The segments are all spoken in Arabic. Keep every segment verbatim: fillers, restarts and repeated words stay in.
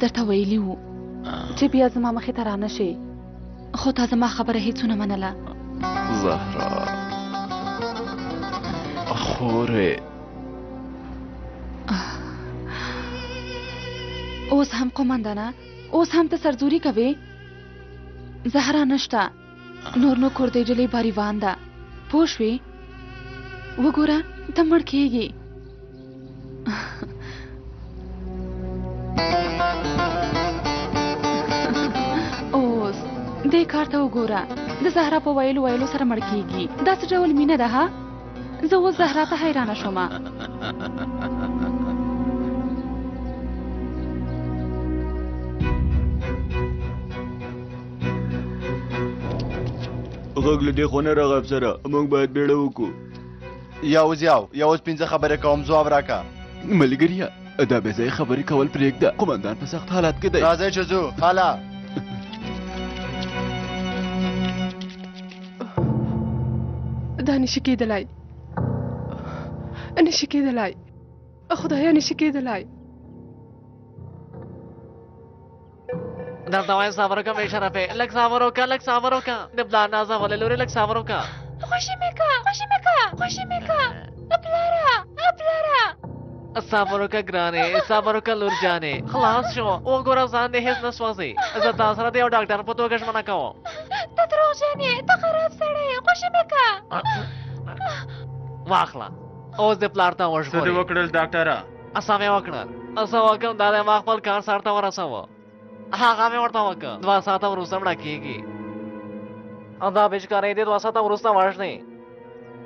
درته ویلی و چې بیا زما مخې ته رانه شي، خو تا زما خبره هیڅ ونه منله. زهرا خورې، اوس هم قومندانه، اوس هم ته سرزوري کوې؟ زهرا نشته، نور نو کورده جلۍ باریوان ده، پوه شوې؟ وګوره ته مړ کېږې. اوس دې کار ته وګوره، د زهرا په ویلو ویلو سره مړ کېږي، داسې ډول مینه ده. ها، زه اوس زهرا ته حیرانه شومه. غږ له دې خو نه راغی افسره، موږ باید بیړه وکړو. یو زیاو یو اوس پنځه خبرې کوم، ځواب راکړه. ملګریه دا بې ځایه خبرې کول پرېږده، قومندان په سخت حالات کې دی. راځئ چې ځو. حالا دا نشي کېدلی، نشي کېدلی، خدایا نشي کېدلی. درته وایم صبر وکړه بې شرفې، لږ صبر وکړه، لږ صبر وکړه. د پلار نازه ولې لورې، لږ صبر وکړه. خوشي مې کړه، خوشي مې کړه، خوشي مې کړه. پلاره پلاره صبر وکړه ګرانې، صبر وکړه لور جانې. خلاص شو، وګوره ځان دې هېڅ نه سوځي. زه تا سره د یو ډاکټر په توګه ژمنه کوم. ته دروغجن یې، ته خراب سړی یې. خوشي مې کړه، واخله اوس دې پلار ته وژغورې. څه دې وکړل ډاکټره؟ څه مې وکړل؟ څه وکړم، دا دې ما خپل کار سر ته ورسوه. هغه مې ورته وکړه. دوه ساعته وروسته مړه کېږي. دا بېچکارۍ دې دوه ساعته وروسته وژني،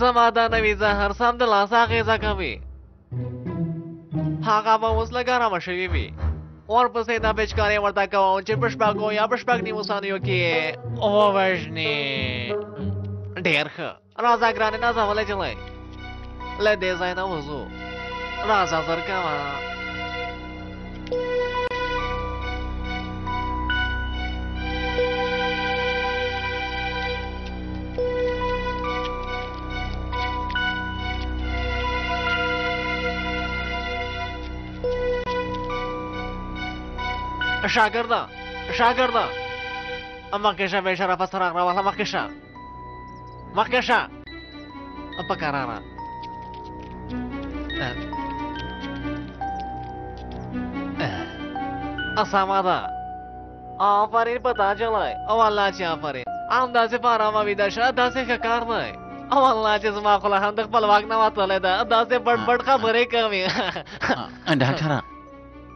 زما دا نوي زهر سمدلاسه اغېزه کوي. هغه به اوس لږ ارامه شوې وي. ورپسې دا بېچکارۍ ورته کوم چې په شپږو یا په شپږ نیمو ثانیو کې یې ووژني. ډېر ښه، راځه ګرانې نازولی جلۍ، له دې ځای نه وځو، راځه زر کوه. شاګرده شاګرده مخکې شه بې شرفه، څراغ راواخله، مخکې شه، مخکې شه په کراره. سمه ده، آفرین په تا جلۍ، والله چې آفرین. همداسې په ارامه ویده شه، داسې ښه کار دی. والله چې زما خوله هم د خپلواک نه وتلې ده، داسې بډ بډ خبرې کوي. ډاکټره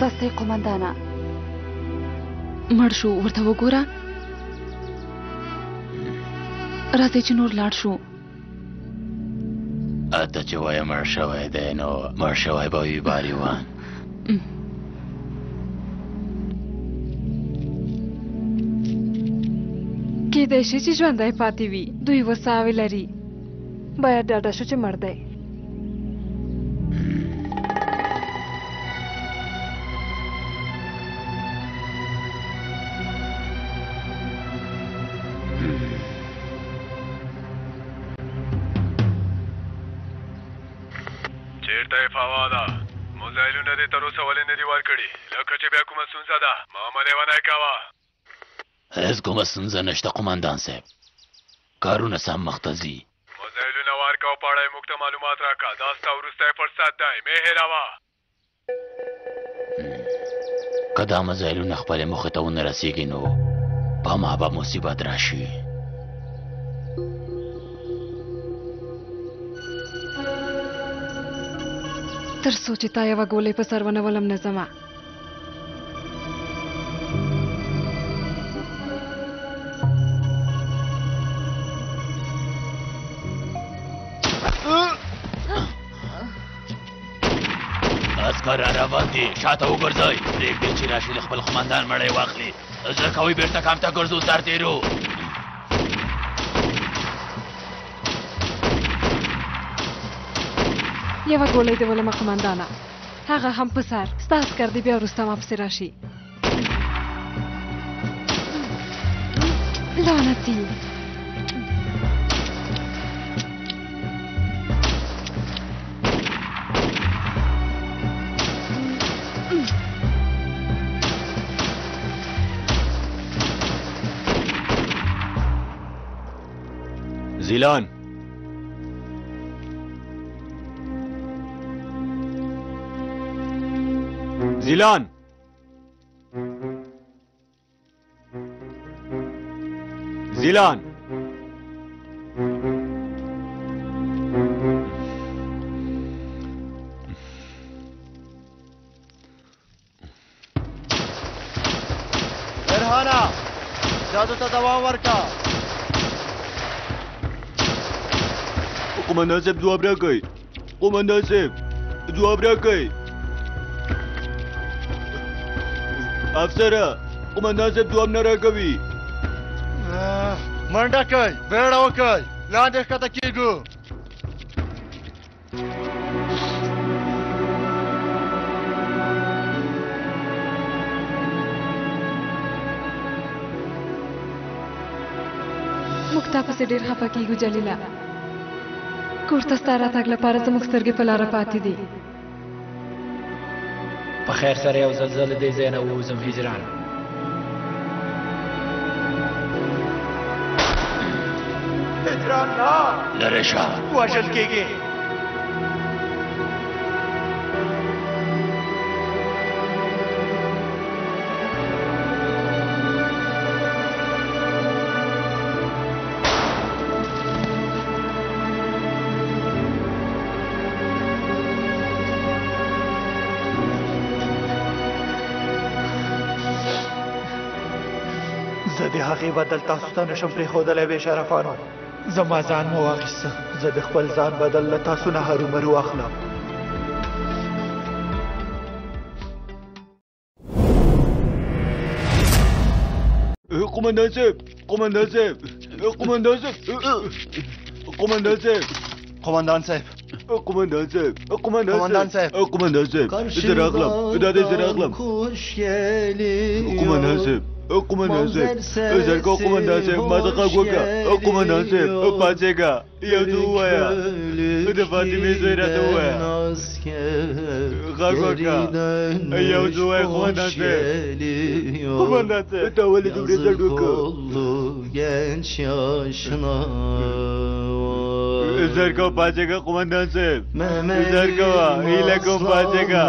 بس دی قومندانه، مړ شو، ورته وګوره. راځئ چې نور لاړ شو. اته چې وایه مړ شوی دی، نو مړ شوی به وي باریوان. کېدای شي چې ژوندی پاتې وي، دوی وساوې لري. باید ډاډه شو چې مړ دی. لکه چې بیا کومه ستونزه ده، ما منې ونه کوه. هزگومستن زنشت قماندان صاحب کارونه سم مختزی مزایلو نوار کا پاړای مخته معلومات راکا داستا ورسته پر سات دای مهراوا کدا مزایلو نخپل مخته ون رسیږي نو په ما به مصیبت راشي. تر سوچي تا یو ګولې په سرونه ولم نظم را روانتی شاته وګرځي پرېږدي چې راشي له خپل قماندان مړی واخلي زه کوي بیرته کام ته ګرځو سر تیرو یوه ګولۍ دې ولمه قماندانه هغه هم په سر ستا عسکر دې بیا وروسته ما پسې راشي لعنتي زيلان زيلان زيلان فرحانه جادو ته دوام ورکړه قماندان صاحب جواب راکئ قماندان صاحب جواب راکئ افسره قماندان صاحب جواب نه راکوي منډه کوئ بیړه وکئ لاندې ښکته کېږو موږ تا پسې ډېر خفه کېږو جلیله کورته ستا راتګ لپاره زموږ سترګې په لاره پاتې دي. په خیر سره یو ځل زه له دې ځای نه ووځم هجران. هجران نه لرې شه وژل کېږي. هغې بدل تاسو ته نشم پرېښودلی بې شرفانو زما ځان مو واخیسته زه د خپل ځان بدل له تاسو نه هرومرو واخلم. قماندان صاحب قماندان صاحب قماندان صاحب قماندان صاحب قماندان صاحب قماندان صاحب قماندان صاحب قماندان صاحب زه راغلم دا دی زه راغلم قماندان صاحب قماندان صاحب زرګو قماندان صاحب ما څخه وګوره قماندان صاحب پاڅېږه یو څه ووایه د فاطمې زوی راته ووایه غږ وکړه یو څه ووایه قماندان صاحب قماندان صاحب تا ولې دومره زړ وکړه زرګو پاڅېږه قماندان صاحب زرګو هیله کوم پاڅېږه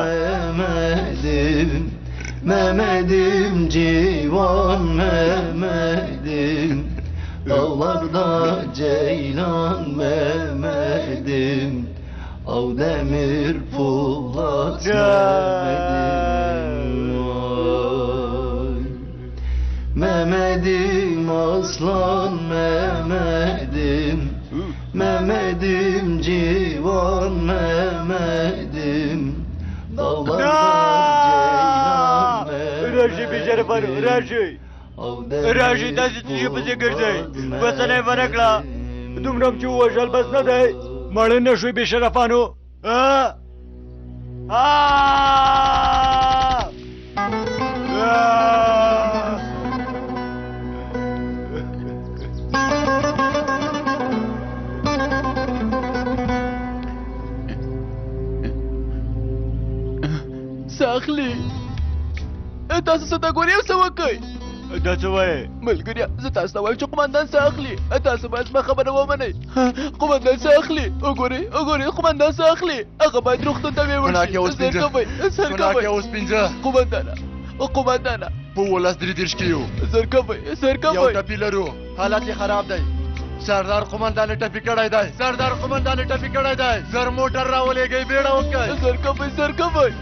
Mehmet'im civan Mehmet'im Dağlarda ceylan Mehmet'im Av demir Polat Mehmet'im Mehmet'im aslan Mehmet'im Mehmet'im civan Mehmet'im Dağlarda راشي بشرفانو راشي راشي تاسې چې پسې ګرځئ وسنۍ ونه کړه دومره هم چې ووژل بس نه دی مړه نه شوئ بشرفانو ساخلي تاسو څه ته ګورې او څه وکئ داتوي ملګریا زه تاسو وایم چې قومندان ساخلی تاسو باید ما خبره ومنئ. قومندان ساخلی وګورئ وګورئ قومندان ساخلی هغه باید روغتون ته ویول شي. هناک اوس پنځه قومندانه قومندانه په ولس درې دېرش کې یو سرکوی سرکوی یو ټپي لرو حالت یې خراب دی. سردار قومندان ټپي کړی دی سردار قومندان ټپي کړی دی زر موټر راولېږئ بیړه وکړئ. سرکوی سرکوی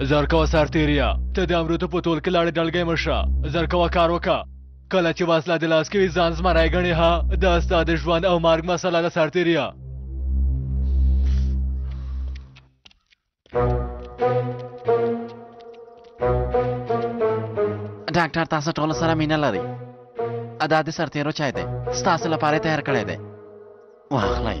زرکوه سرتیریا ته د امرو ته په تول کې لاړې ډلګۍ مشه زرکوه کار وکړه. کله چې وسله د لاس کوي ځان زما رای ګڼې ها دا ستا د ژوند او مرګ مسله ده سرتیریا. ډاکټر تاسو ټولو سره مینه لري دا د سرتیرو چای دی ستاسو لپاره تیار کړی دی واخلئ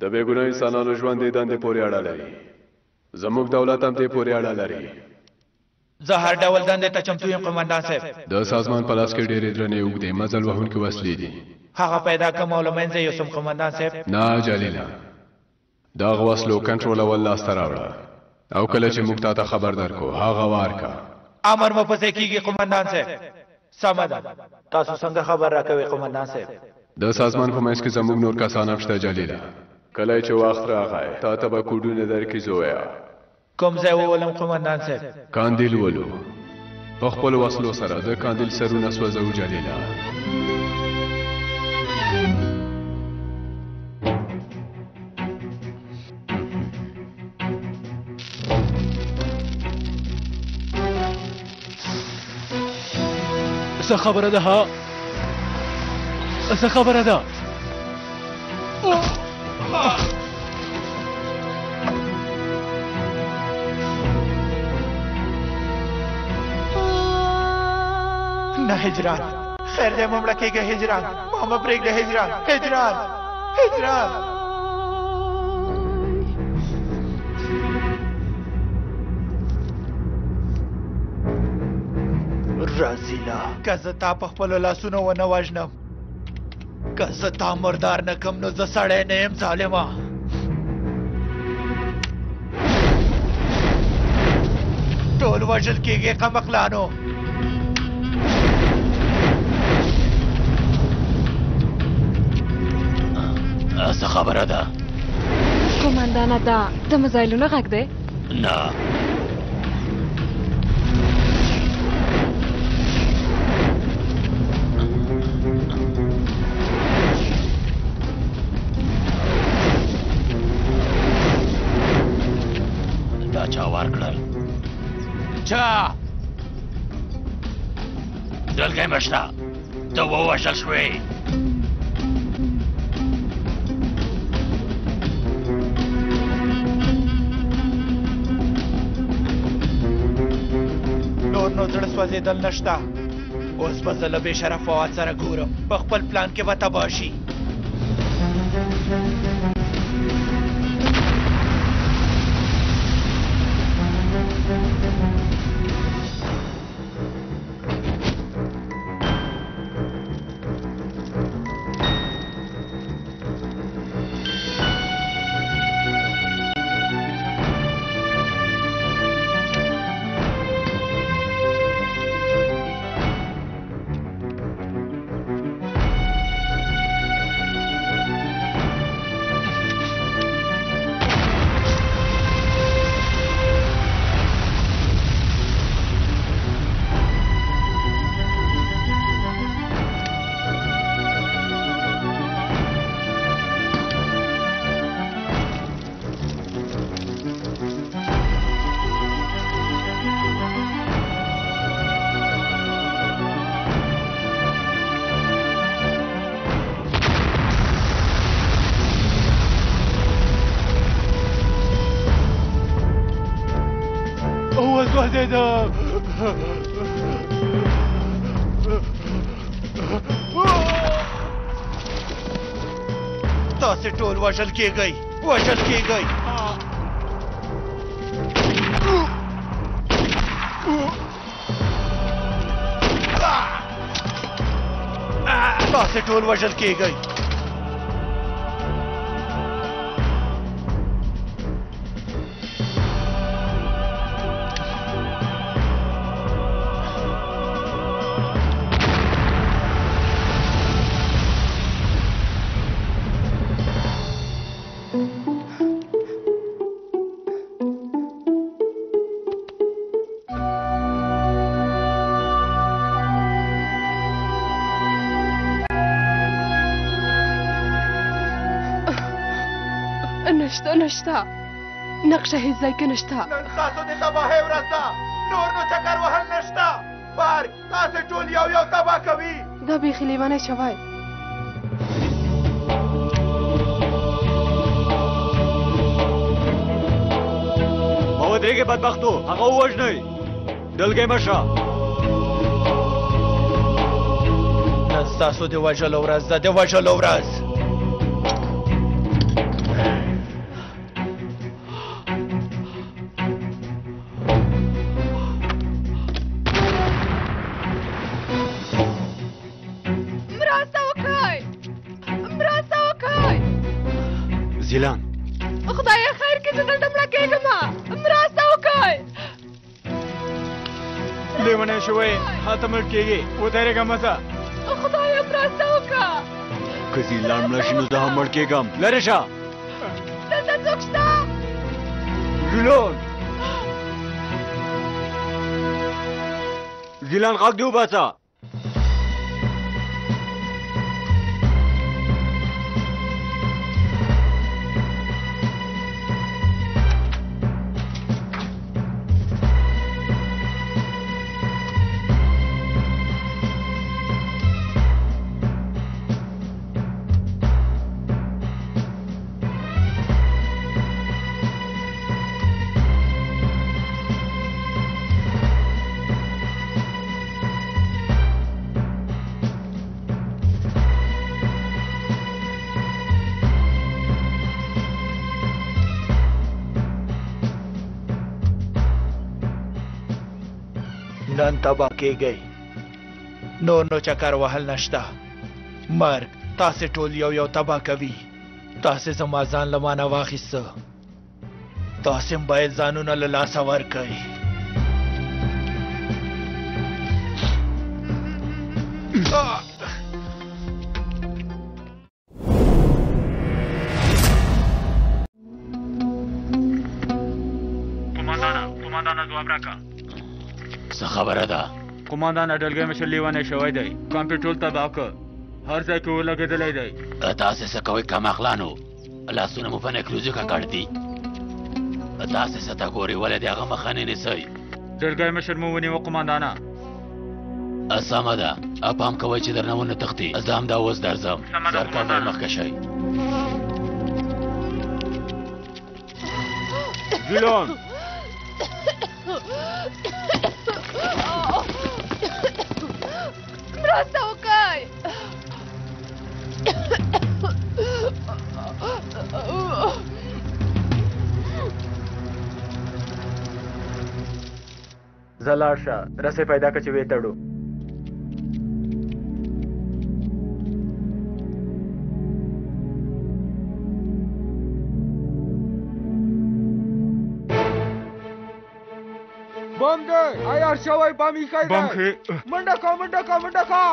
د بې ګناه انسانانو ژوند دې دندې پورې اړه لري زموږ دولت هم دې پورې اړه لري. زه هر ډول دندې ته چمتو یم قومندان صاحب. د سازمان په لاس کې ډېرې درنې اوږدې مزل وهونکې وسلې دي هغه پیدا کم او له منځه یوسم قومندان صاحب. نه جلیله د هغه وسلو کنټرولول لاسته راوړه او کله چې موږ تا ته خبر درکو هغه وار کا امر مو پسې کېږي قومندان صاحب. سمه ده تاسو څنګه خبر راکوئ قومندان صاحب؟ د سازمان په منځ کې زموږ نور کسان هم شته جلیله کله چې وخت راغی تا ته به کوډونه درکړي زویا. کوم ځای وولم قومندان صاحب؟ کاندیل ولو په خپلو وسلو سره د کاندیل سرونه سوځو جلیله. څه خبره ده ها؟ څه خبره ده؟ نه هجران خیر دې ممړه کېږه هجران ما مه پرېږده هجران هجران هجران. رازیله که زه تا په خپلو لاسونو ونه وژنم که زه تا مردار نه کم نو زه سړی نه یم ظالمه. ټول وژل کېږي قمقلانو. څه خبره ده؟ قومندانه دا د مزایلونه غږ دی؟ نه دا چا ورکړل؟ چا؟ دلګۍ مشته ته ووژل شوې. نو زړه سوځېدل نشته اوس به زه له بې شرف فواد سره ګورم په خپل پلان کې به تباه شي. كده؟ تاسو ټول وژل کېږئ، وژل کېږئ. تاسو ټول وژل کېږئ. نشتا نقشه هیڅ ځای کې نشتا. نن تاسو د تباهۍ ورځ ده، نور نو چکر وهل نشته. بار تاسو ټول یو یو تباه کوي. دا بیخي لیونی شوی. ما ودرېږئ بدبختو، هغه ووژنئ، دلګۍ مه شه. نن ستاسو د وژلو ورځ ده، د وژلو ورځ. ودرېږه مزه. خدایا مرسته وکړه. که زیلان مړه شي نو زه هم مړ کېږم. لرې شه. دلته څوک شته؟ زیلان، زیلان غږ دې وباسه. تبا کېږئ، نور نو چکر وهل نشته. مرګ تاسې ټول یو یو تبا کوي. تاسې زما ځان له مانه واخیسته، تاسې هم باید ځانونه له لاسه ورکئ. قماندانه، قماندانه ځواب راکړه. څه خبره ده؟ قماندانه ډلګۍ مشر لیونی شوی دی، کمپیوټر تباه کړ، هر ځای کې ولګېدلی دی. تاسې څه کوئ کم اخلانو؟ لاسونه مو په نکروزو ککړ دي. تاسې څه ته ګورئ؟ ولې د هغه مخه نه نیسئ؟ ډلګۍ مشر مو ونیوه قماندانه. سمه ده، پام کوئ چې درنه ونه تښتي. زه همدا اوس درځم، سرکار مخکې شئ. جیلان، مرسته وکړئ. ځه لاړ شه، رسۍ پیدا کړه چې ویې تړو. بم دی، عیار شوی بم ایښی دی. منډه کړه، منډه کړه، منډه کړه.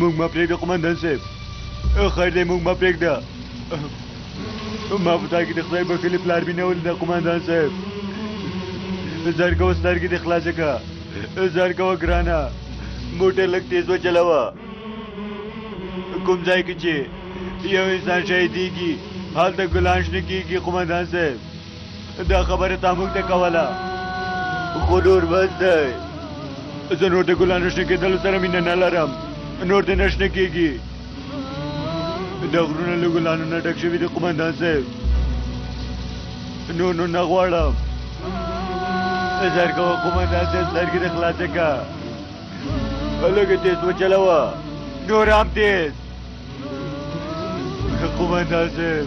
موږ مه پرېږده قمندان صاحب، خیر دی موږ مه پرېږده. ما په تا کې د خدای بښلي پلار مینه ولیده قمندان صاحب. زرګه اوس سترګې دې خلاصې کړه، زرګه ګرانه موټر لږ تیز وچلوه. کوم ځای کې چې یو انسان شهیدېږي هلته ګلان شنه کېږي قمندان صاحب. دا خبره تا موږ ته کوله، خو نور بس دی. زه نور د ګلانو شنه کېدلو سره مینه نه لرم، نور دې نه شنه کېږي. دا غرونه له ګلانو نه ډک شوي دي قمندان صاحب. نونو نغوارم سرکو کمانده سرکی ده خلاصه که بلوگه تیز و چلوه نورم تیز کمانده سر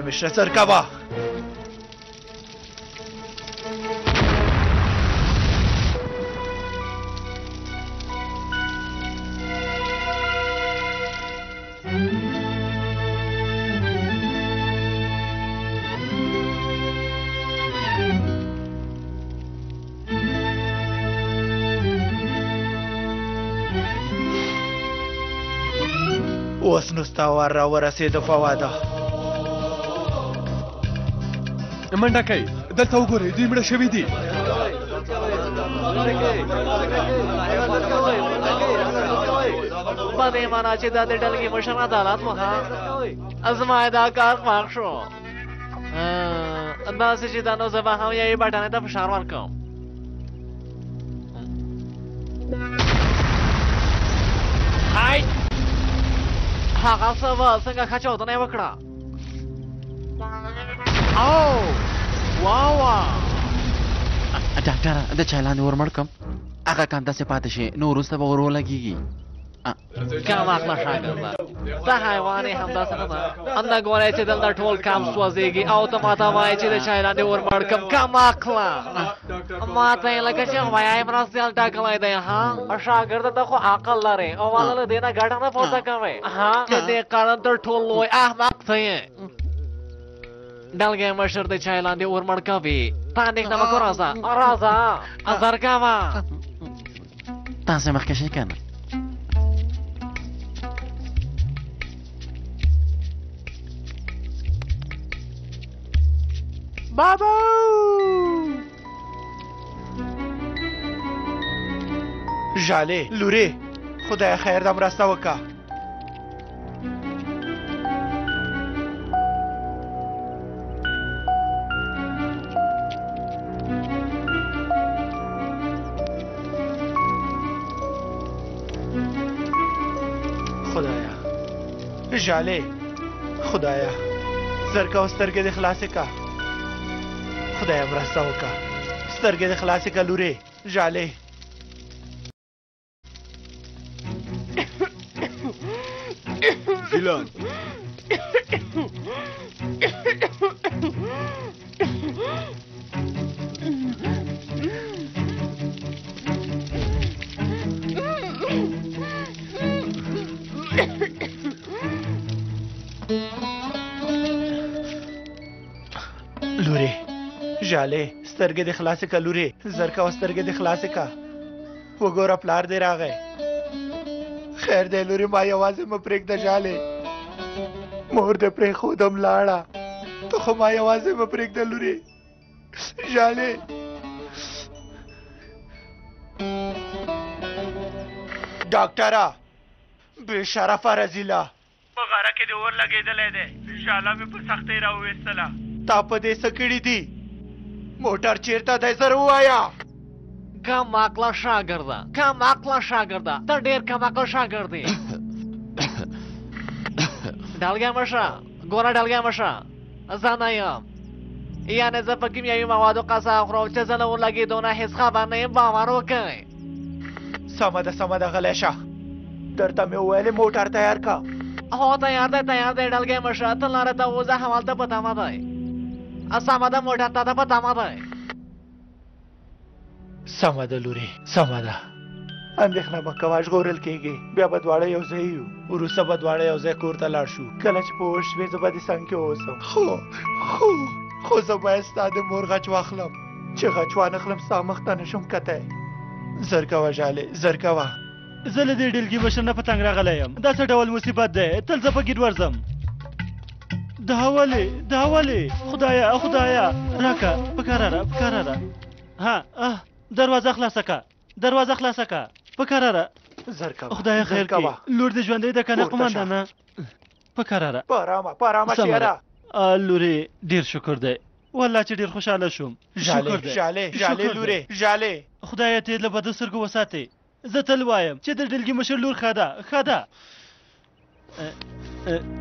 مش هتركبها وسنستوار ورسيد فواده منډه کوي دلته وګورئ دوی مړه شوي دي بدیمانه چې دا د ډلګې مشر عدالت وکړه زما دا کار خوښ شو داسې چې دا نو زه به هم یوې بټانې ته فشار ورکوم هغه څه به څنګه کچاودنه یې وکړه او واوا ډاکټره د چای لاندې ورمړ کم هغه کانده سې پاتې شي نو وروسته به ور ولګېږي کم اخله ښاګرده دا حیوان یې همداسې نه ده همدا ګورئ چې دلته ټول کام سوځېږي او ته ماته وایې چې د چای لاندې ورمړ کم کم اخله ماته یې لکه چې وایې مرستیال ټاکلی دی ها ښاګرده ته خو عقل لرې او والا له دې نه ګټه نه پورته کوې ها د دې قانون تر ټول لوی احمق ته یې دلګې مشر د چای لاندې اور مړ کوي تا نږدې مکو راځه راځه زر کوه تاسې مخکې شئ که نه بابا ژالې لورې خدای خیر دا مرسته وکړه جاله خدایا زرکا سترګې دې خلاصې کا خدایا مرسته وکړه سترګې دې خلاصې کا لورې جاله زیلان جاله سترګې دې خلاصې که لورې زرکه او سترګې دې خلاصې که وګوره پلار دې راغی خیر دی لورې ما یوازې مه پرېږده جالې مور دې پرېښودم لاړه ته خو ما یوازې مه پرېږده لورې جالې ډاکټره بې شرفه رزیله په غاره کې دې اور لګېدلی دی جاله مې په سختۍ راوویستله تا په دې څه کړي دي موټر چیرته دی زر ووایه کم عقله شاګرده کم عقله شاګرده ته ډېر کم عقله شاګرد یې ډلګی مشه ګوره ډلګی مشه زه نه یم يعني زفا كيميائي مواد وقصة أخرى وجزل ولقي دون حس خبرني باور وكي. سمد سمد غلاشة درتا موالي موتر تيار كا. هو تيار ده تيار ده دل گئے مشرات لارا تا وزا حوال تا پتا ما داي. سمد موتر تا تا پتا ما داي. سمد لوري سمد. اندېښنه به کوه ژغورل کېږي، بیا به دواړه یو ځای یو، وروسته به دواړه یو ځای کور ته لاړ شو. کله چې پوه شوې زه به دې څنګ کې اوسم. خو خو خو زه باید ستا د مور غچ واخلم، چې غچ وانخلم ستا مخ ته نشم کتی. زر کوه جالې زر کوه. زه له دې ډلګي مشر نه په تنګ راغلی یم. دا څه ډول مصیبت دی؟ تل زه په ګیر ورځم. دا ولې دا ولې؟ خدایه خدایه راکه پکاره را پکاره را. ها اه دروازه خلاصه کړه دروازه خلاصه کړه. پکاراره زرکوه خدای خیر کړي. لور دې ژوندۍ ده که نه قمندانه؟ پکاراره په ارامه په ارامه شیره. لورې ډېر شکر دی والله چې ډېر خوشحاله شوم. شکر دی ژالې ژالې لورې ژالې. خدایه ته یې له بده سترګو وساتې. زه تل وایم چې د ډلګي مشر لور ښه ده ښه ده.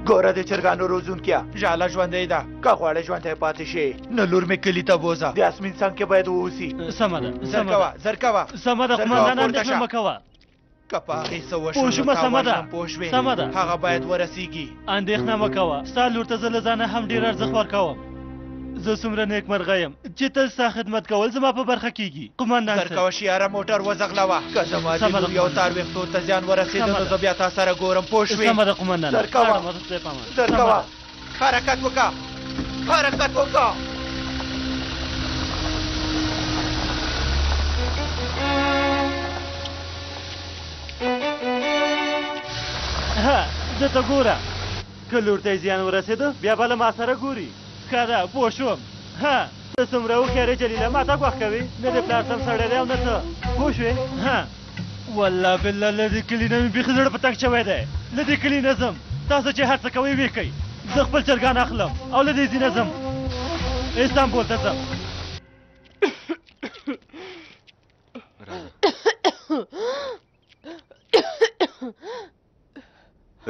ګوره د چرګانو روزونکیه ژاله ژوندۍ ده، که غواړې ژوندی پاتې شې نه لور مې کلي ته بوځه، د اسمین څنګ کې باید واوسي. سمه ده زر کوه زر کوه. سمه ده قمندانه اندېښنه مه کوه. که په هغې څه وشوم پوه شوې هغه باید ورسېږي. اندېښنه مه کوه، ستا لور ته زه له ځانه هم ډېر ارزښت ورکوم. زه څومره نیکمرغه یم چې تل ستا خدمت کول زما په برخه کېږي. قمندان زر کوه شیاره موټر وځغلوه، که زما د لور یو تار ویښتو ته زیان ورسېده نو زه بیا تا سره ګورم پوه شوې. سمه ده قمندان زر کوه زر کوه. حرکت وکړه حرکت وکړه. ها زه ته ګوره، که لور ته یې زیان ورسېده بیا به له ما سره ګوري. ښه پوه شوم. ها ته څومره هوښیارې جلیله، ما ته ګوښ کوې، نه د پلار سم سړی دی او نه ته. پوه شوې؟ ها والله بالله له دې کلي نه مې بیخي زړه په تنګ شوی دی. له دې کلي نه ځم، تاسو چې هر څه کوئ ویې کوئ. زه خپل چرګان اخلم او له دې ځینه ځم استانبول ته ځم.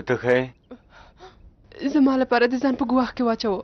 ته ښه یې؟ زما لپاره د ځان په ګواښ کې واچوه.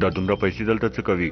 دا دومره پیسې دلته څه کوي؟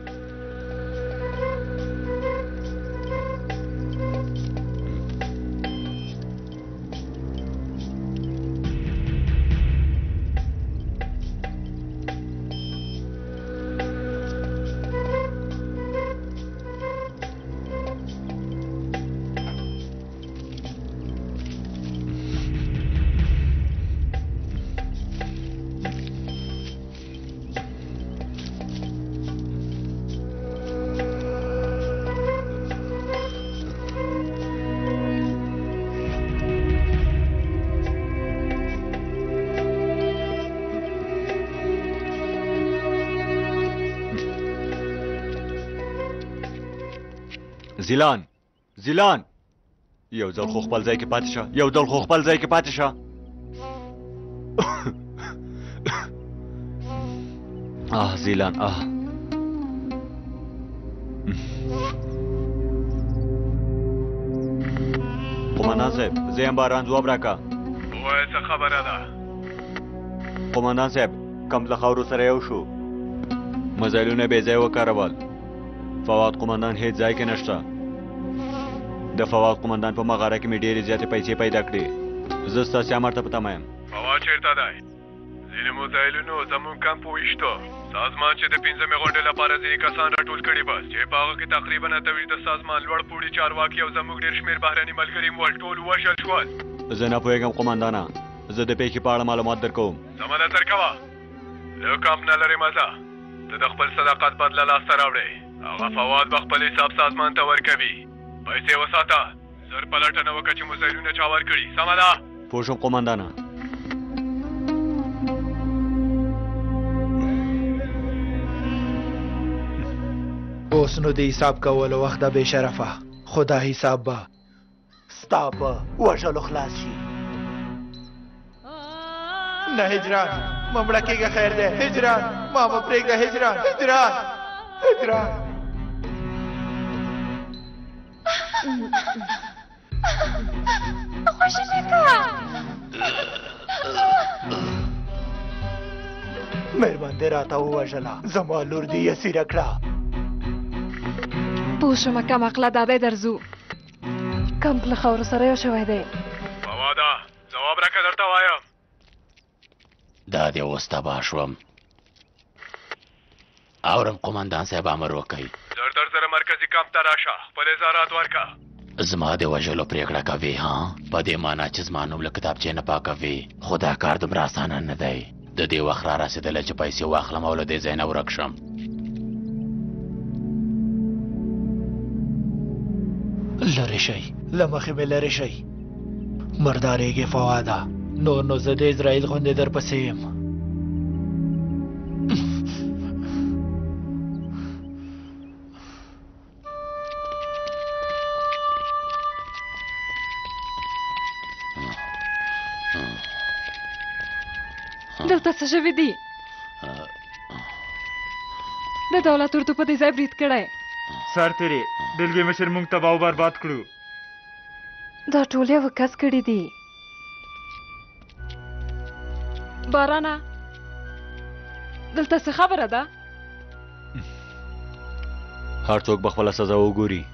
زیلان زیلان یو ځل خو خپل ځای کې پاتې شه، یو ځل خو خپل ځای کې پاتې شه. آه زیلان آه. قمندان صاحب زه یم باران ځواب راکړه. وایه څه خبره ده؟ قمندان صاحب کم له خاورو سره یو شو، مزایلونه بې ځای وکارول. فواد قمندان هیڅ ځای کې نشته. د فواد قمندان په مغاره کې مې ډېرې زیاتې پیسې پیدا کړې. زه ستاسې امر ته په تمه یم. فواد چېرته دی؟ ځینې مزایلونو زموږ کمپ وویشته. سازمان چې د پنځمې غونډې لپاره ځینې کسان راټول کړي بس، چې په هغه کې تقریبا اته ویشت د سازمان لوړ پوړي چارواکي او زموږ ډېر شمېر بهرني ملګري مو ول ټول ووژل شول. زه نه پوهېږم قمندانه، زه د پېښې په اړه معلومات درکوم. سمه ده تر کوه، له کمپ نه لرې مه ځه، ته د خپل صداقت بدله لاسته راوړې. هغه فواد به خپل حساب سازمان ته ورکوي. پیسې وساته، زر پلټنه وکړه چې مزایلونه چا ورکړي. سمه ده؟ پوه شوم قومندانه. اوس نو د حساب کولو وخت ده بې شرفه، خو دا حساب به ستا په وژلو خلاص شي. نه هجران مه مړه کېږه، خیر دی هجران، ما مه پرېږده هجران، هجران هجران. مهربان دې راته ووژله، زما لور دې یسیره کړه. پوه شومه کم عقله دادی در ځو، کم له خاورو سره یو شوی دی. فواده ځواب راکړه، درته وایم. دا دې اوس تباه شوم. اورم قومندان صاحب امر وکوي، زر در سره مرکزي کمپ ته راشه، خپل اظهارات ورکړه. زما د وژلو پرېکړه کوې ها؟ په دې معنی چې زما نوم له کتابچې نه پاکوي. خو دا کار دومره اسانه نه دی. د دې وخت را رسېدله چې پیسې واخلم او له دې ځای نه ورک شم. لرې شئ، له مخې مې لرې شئ. مردارېږې فواده، نور نو زه د اسرائیل غوندې درپسې یم. دلته څه شوي دي؟ د دولت تورتو په دې ځای برید کړی. سرتېرې، بېلګې مشر موږ تباه او برباد کړو. دا ټول یوه کس کړي دي. بارانه، دلته څه خبره ده؟ هر څوک به خپله سزا وګوري.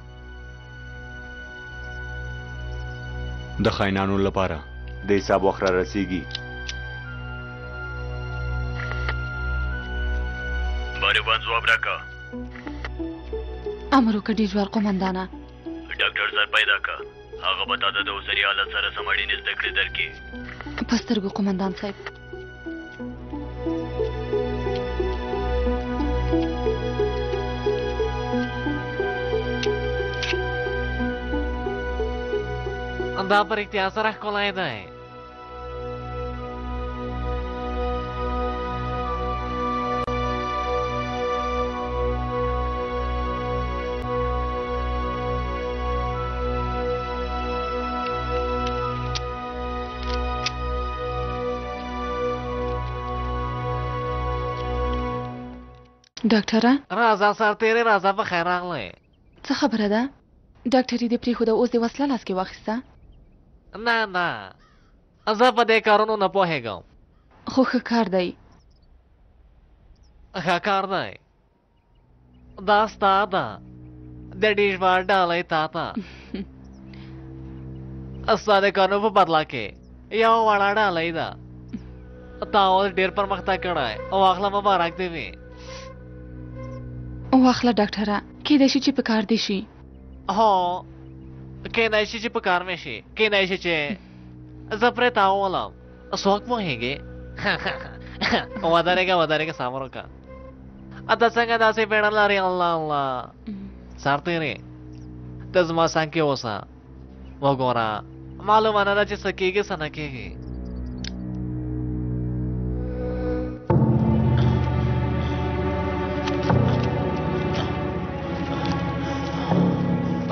د خاینانو لپاره د حساب وخت را رسېږي. باریبان ځواب راکړه. امر وکړه ډیجوار قومندانه. ډاکټر زر پیدا کړه، هغه به تا ته د اوسري حالت سره سم اړینې زده کړې درکړي. په سترګو قومندان صاحب، دا په رښتیا سره ښکلی دی. ډاکټره راځه، سرتېرې راځه، په خیر راغلی. څه خبره ده؟ ډاکټرې دې پرېښوده، اوس دې وسله لاس کې واخیسته؟ نه نه، زه په دې کارونو نه پوهېږم. خو ښه کار دی. ښه کار دی، دا ستا ده، د ډیژوار ډالۍ تا ته ستا د کارونو په بدله کې یوه وړه ډالۍ ده. تا اوس ډېر پرمختګ کړی، واخله مبارک دې وي. واخله ډاکټره، کېدای شي چې په کار دې شي. هو، کېدای شي چې په کار مې شي، کېدای شي چې زه پرې تاولم. څوک پوهېږې؟ ودرېږه ودرېږه، صبر وکړه. اته څنګه داسې بیړه لرې؟ الله الله. سرتېرې، ته زما څنګ کې اوسه، وګوره معلومه نه ده چې څه کېږي څه نه کېږي.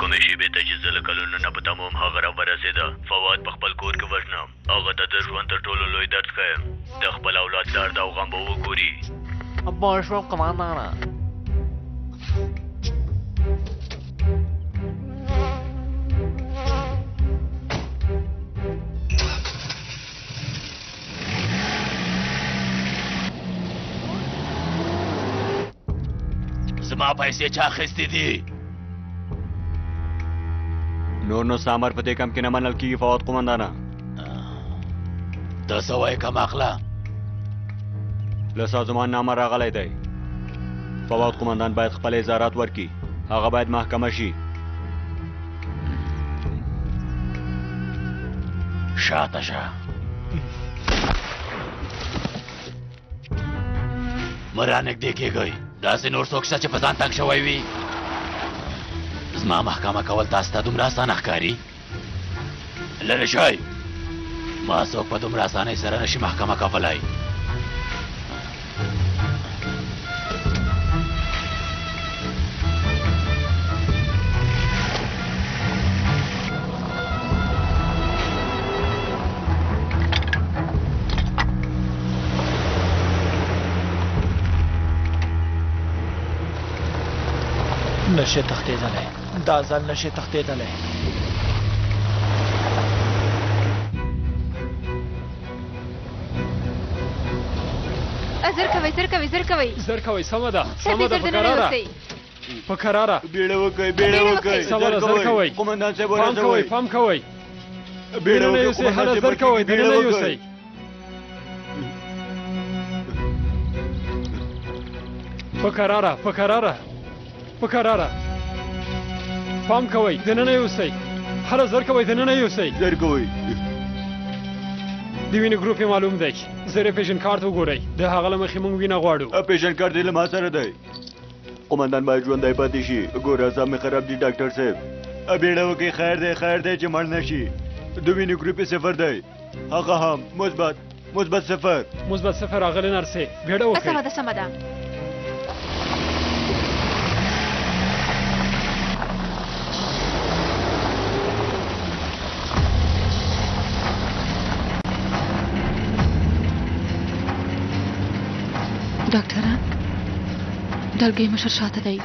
کومې شېبې ته چې زه له کلونو نه په تمو هم هغه را ورسېده، فواد په خپل کور کې وژنم. هغه ته د ژوند تر ټولو لوی درد ښیم. د خپل اولاد درد او غم به وګوري. پوه شوم قوماندانه. زما پیسې چا اخیستې دي؟ نور سامر فتيك يمكن من الكيف فوات قمندانا تسوي كم أخلا لسازمان نامر غلي داي فوات قمندان بايد خبال إزارات وركي هغا بايد محكمة شي شاتشا مرانك ديكي گوي داسي نور سوكسا چه پزان تنگ شوي وي زما محکمه کول تاستا دومره اسانه ښکاري لرې شئ ما څوک په دومره اسانۍ سره نشي محکمه کولی نشه تختیدلی دا ځل نشه تختیدلی زر کوئ زر کوئ زر کوئ زر کوئ سمه ده سمه ده په کراره په کراره بیړه وکئ بیړه وکئ سمه ده زر کوئ قمندان صاحب ورځه وئ پام کوئ بیړه نه یوسئ هله زر کوئ بیړه نه یوسئ په کراره په کراره په کراره پام کوئ دننه یوسئ هله زر کوئ دننه یوسئ زر کوئ د وینې ګروپ یې معلوم دی زر یې پیژن کارت وګورئ د هغه له مخې موږ وینه غواړو پیژن کارت یې له ما سره دی قمندان باید ژوندی پاتې شي ګوره اعصاب مې خراب دي ډاکټر صاحب بیړه وکئ خیر دی خیر دی چې مړ نه شي د وینې ګروپ یې صفر دی هغه هم مثبت مثبت صفر مثبت صفر اغلی نرسې بیړه وکئ سمه ده سمه ده ډاکټره دلګۍ مشر شاته دی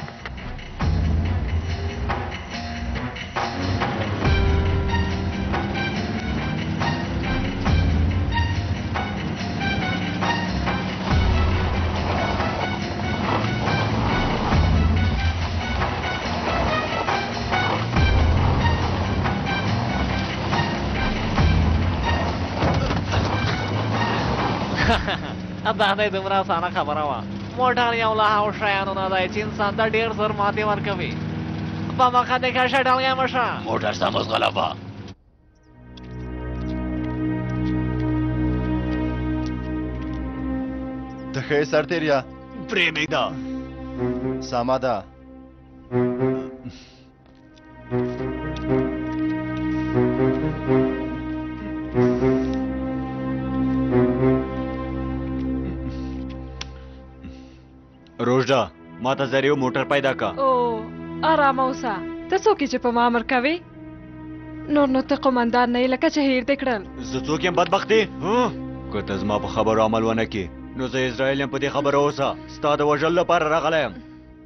دا دومره اسانه خبره وه موټر یو له هغو شیانو نه دی چې انسان ته ډېر زر ماتې ورکوي بمخه دې کشه ډلګۍ مشه موټر سموس غلبه د ښې سرتېریا پرېمېږده سمه ده روژدا ما ته زر یو موټر پیدا کا او آرامه اوسه ته څوک یې چې په ما امر کوې نور نو ته قمندان نه یې لکه چې هېر دې کړل زه څوک یم بدبختې که ته زما په خبرو عمل ونه کې نو زه اسرائیل یم په دې خبره اوسه ستا د وژلو لپاره راغلی یم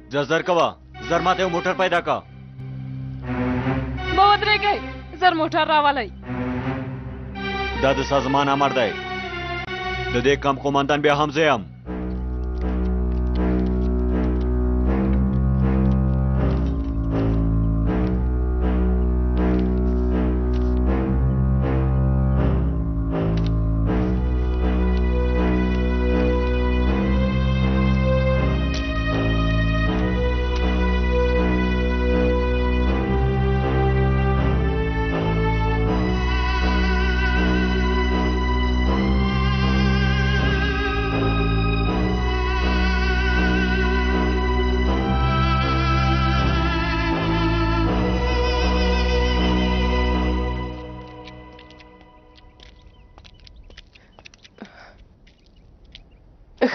زه زر کوه زر ما ته یو موټر پیدا کا مه ودرېږئ زر موټر راولئ دا د سازمان امر دی د دې کم قمندان بیا هم زه یم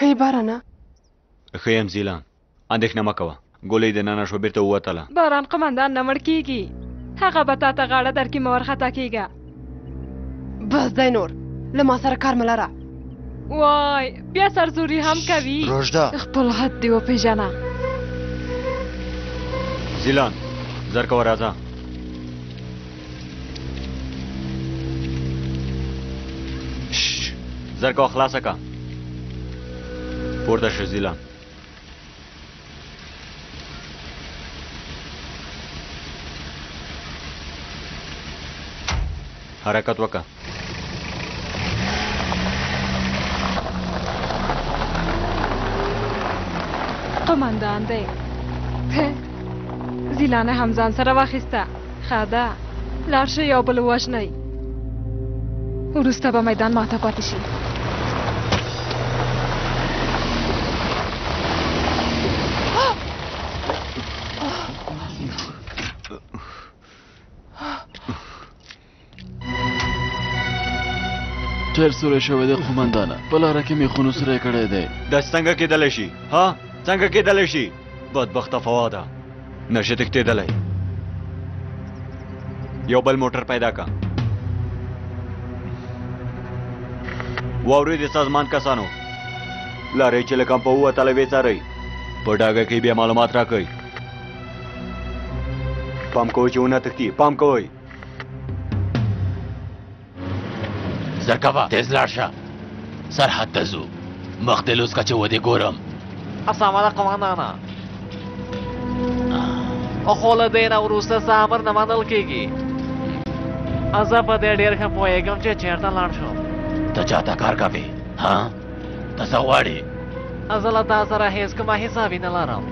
ښه باران ښه یم زیلان اندېښنه مه کوه ګولۍ دننه شوه بیرته ووتله باران قمندان نه مړ کېږي هغه به تا ته غاړه درکړي مه ورخطا کېږه بس دی نور له ما سره کار مه لره وای بیا سرزوري هم کوي روژده خپل حد دې وپېژنه زیلان زر کوه راځه زر کوه خلاصه که پورته شو زیلان حركة وكا. قماندان دی زیلانه همزان سره واخیسته خدا لاشه یا بل وژنی وروسته به میدان ماته پاتې شي. ټول سوره شوی د قماندانه په لاره کې مې خونو سره کړی دی. داسې څنګه کیدلی شي؟ ها څنګه کېدلی شي؟ بدبخته فواده نشي تښتېدلی. یو بل موټر پیدا کړه. واورې د سازمان کسانو لارې چې له کمپه ووتله ویڅارئ، په ډاګه کې بیا معلومات راکئ. پام کوئ چې ونه تښتي، پام کوئ. زر کوه، تیز لاړ شه، سرحد ته ځو. مخکې له اوسه چې ودې ګورم. السلام علیکم قماندانه. خو له دې نه وروسته ستا امر نه منل کېږي. زه په دې ډېر ښه پوهېږم چې چېرته لاړ شم. ته چاته کار کوې؟ ها؟ ته څه غواړې؟ زه له تا سره هېڅ کومه حسابي نه لرم،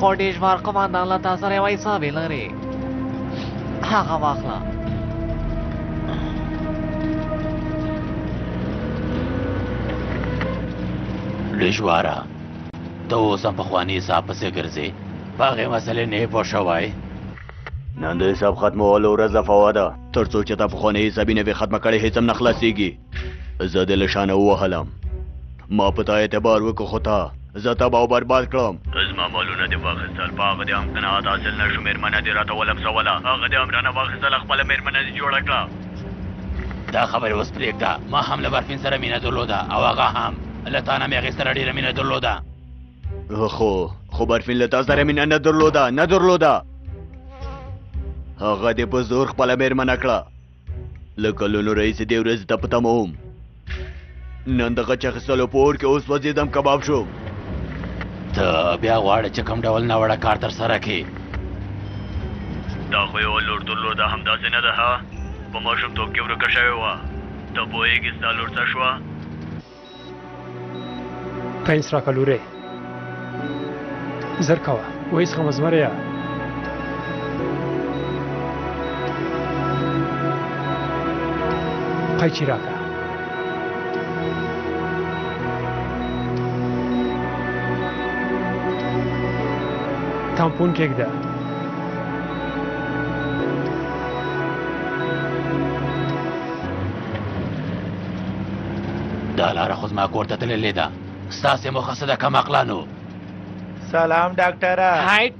خو ډېر شمار قماندان له تا سره یو حساب یې لري. هغه واخله. لژواره ته اوس هم پخواني حساب پسې ګرځې، په هغې مسلې نه یې پوه شوی. نن د حساب ختمولو ورځ ده فواده. تر څو چې تا پخواني حسابي نه وي ختمه کړې هېڅ هم نه خلاصېږي. زه دې له شانه ووهلم، ما په تا اعتبار وکړ، خو تا زه تباه او برباد کړم. زما مالونه دې واخیستل، په هغه دې هم قناعت حاصل نه شو. مېرمنه دې راته ولمسوله، هغه دې هم رانه واخیستله، خپله مېرمنه دې جوړه کړه. دا خبرې اوس پرېږده. ما هم له برفین سره مینه درلوده او هغه هم له تا نه مې هغې سره ډېره مینه درلوده. خو خو برفین له تا سره مینه نه درلوده، نه درلوده. هغه دې په زور خپله مېرمنه کړه. له کلونو راهیسې دې ورځې ته په تمه وم. نن د غچ اخیستلو په اور کې اوس وځېدم، کباب شوم. ته بیا غواړې چې کوم ډول ناوړه کار ترسره کړې؟ دا خو یوه لور درلوده، همداسې نه ده؟ ها، په ماشومتوب کې ورکه شوې وه. ته پوهېږې ستا لور څه شوه؟ پنس راکړه لورې، زر کوه، ویس خم از مریا. قیچی را که. تامپون کیک ده. دا لاره خو زما کور ته تللې ده. ستاسې موخه څه ده کم عقلانو؟ سلام ډاکټره. هایټ.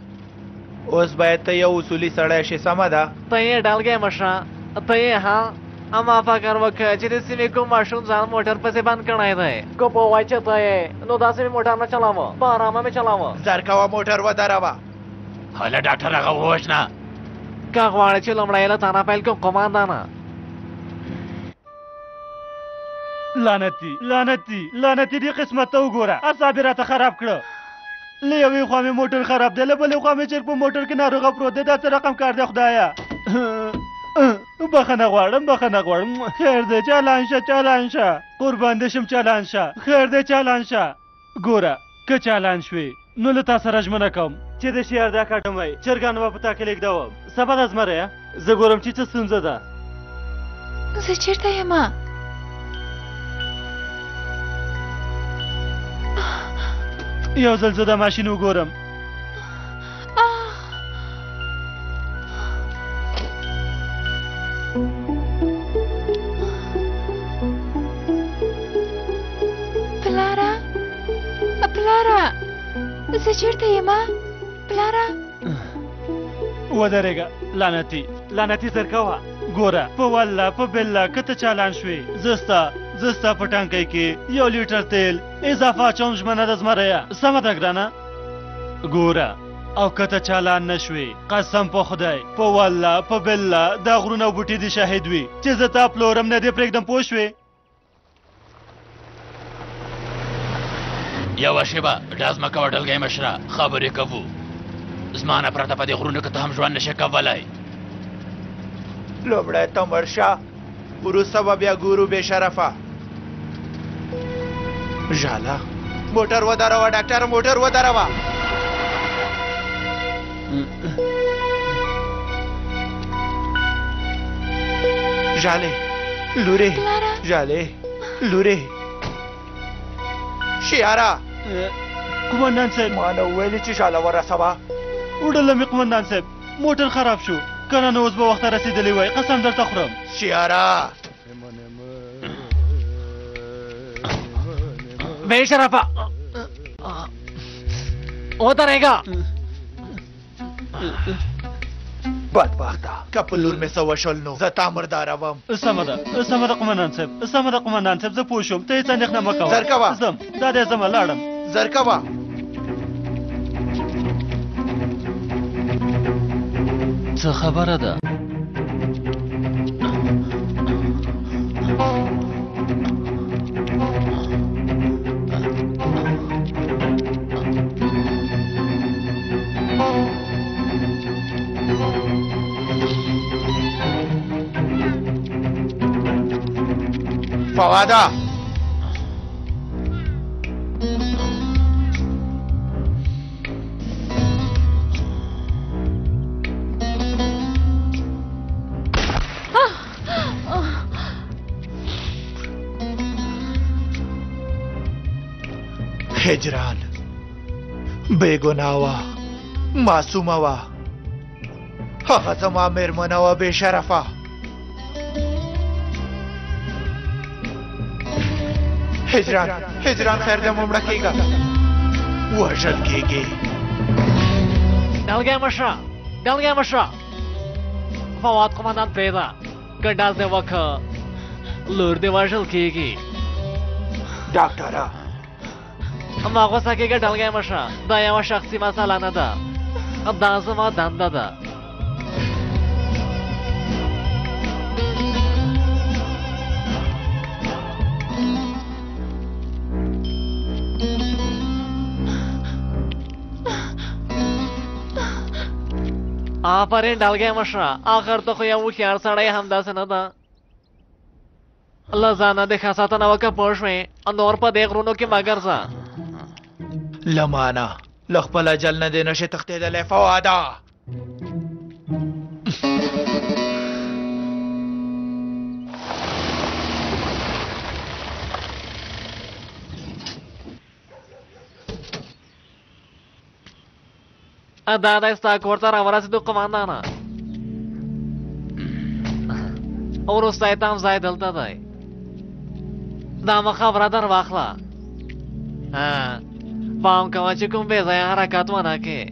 اوس باید ته یو اصولي سړی شې، سمه ده؟ ته یې ډالګی مشره، ته یې ها اما فکر وکړه چې د سیمې کوم ماشوم ځان موټر پسې بند کړی دی. که په وای چې ته یې، نو داسې مې موټر نه چلوه، په ارامه مې چلوه. زر کوه موټر ودروه. هله ډاکټر هغه ووژنه. که غواړې چې لومړی یې له تا نه پیل کوم قماندانه. لعنتي لعنتي لعنتي دې قسمت ته وګوره، اعصاب یې راته خراب کړه. له یوې خوا مې موټر خراب دی، له بلې خوا مې چېرې په موټر کې ناروغه پروت دی. دا څه رقم کار دی خدایه؟ بخښنه غواړم، بخښنه غواړم. خیر دی، چالان شه، چالان شه، قربان دې شم، چالان شه. خیر دی، چالان شه. ګوره که چالان شوې نو له تا سره ژمنه کوم چې د شعر دا کټم وی چرګان به په تا کې لېږدوم. سبا د زمریه زه ګورم چې څه ستونزه ده. زه چېرته یمه؟ یو ځل زه د ماشین وګورم. پلاره، پلاره، زه چېرته یم؟ پلاره ودرېږه. لعنتي لعنتي زر کوه. ګوره په والله په بالله که ته چالان شوې، زه ستا زه ستا په ټانکی کې یو لیټر تیل اضافه اچوم. ژمنه ده زمریه، سمه ده ګرانه؟ ګوره او که ته چالان نه شوې، قسم په خدای په والله په بالله دا غرونه او بوټي دې شاهد وي چې زه تا پلورم، نه دې پرېږدم. پوه شوې؟ یوه شېبه ډاز مه کوه ډلګی مشره، خبرې کوو. زما نه پرته په دې غرونو کې ته هم ژوند نه شې کولی. لومړی ته مړ شه، وروسته به بیا ګورو بې شرفه. ژاله موټر ودروه ډاکټر، موټر ودروه. ژاله لورې، ژاله لورې شیاره. قومندان صاحب مانه ویلې چې ژاله ورسوه. وډلمې قومندان صاحب موټر خراب شو، کنه نو اوس به وخته رسېدلی وای، قسم درته خورم. شیاره بې شرفه ودرېږه. بدبخته که په لور مې څه وشول نو زه تا مرداروم. سمه ده سمه ده قومندان صاحب، سمه ده قومندان صاحب، زه پوه شوم، ته هېڅ اندېښنه مه کوه. زرکوه ځم، دا دی ځمه لاړم. زرکوه څه خبره ده؟ فواده هجران بېګناه وه، معصومه وه، هغه زما مېرمنه وه بې شرفه. هجران هجران خیر دی، مو مړه کېږه، وژل کېږې. ډلګی مشره ډلګی مشره، فواد قومندان پرېږده، ګډاز دې وکړه، لور دې وژل کېږي. ډاکټره ما غوسه کېږه ډلګی مشره، دا یوه شخصي مسله نه ده، دا زما دنده ده. آفرین ډلګی مشره، آخر ته خو یو هوښیار سړی همداسې نه ده. له ځانه دې ښه ساتنه وکړه، پوه شوې، نور په دې غرونو کې مه ګرځه. لمانه له خپل اجل نه دې نشې تښتېدلی فواده. دا دی ستا کور ته راورسېدو قمندانه، وروستی تم ځای دلته دی، دا مه خبره در واخله. پام کوه چې کوم بې ځایه حرکت ونه کړې.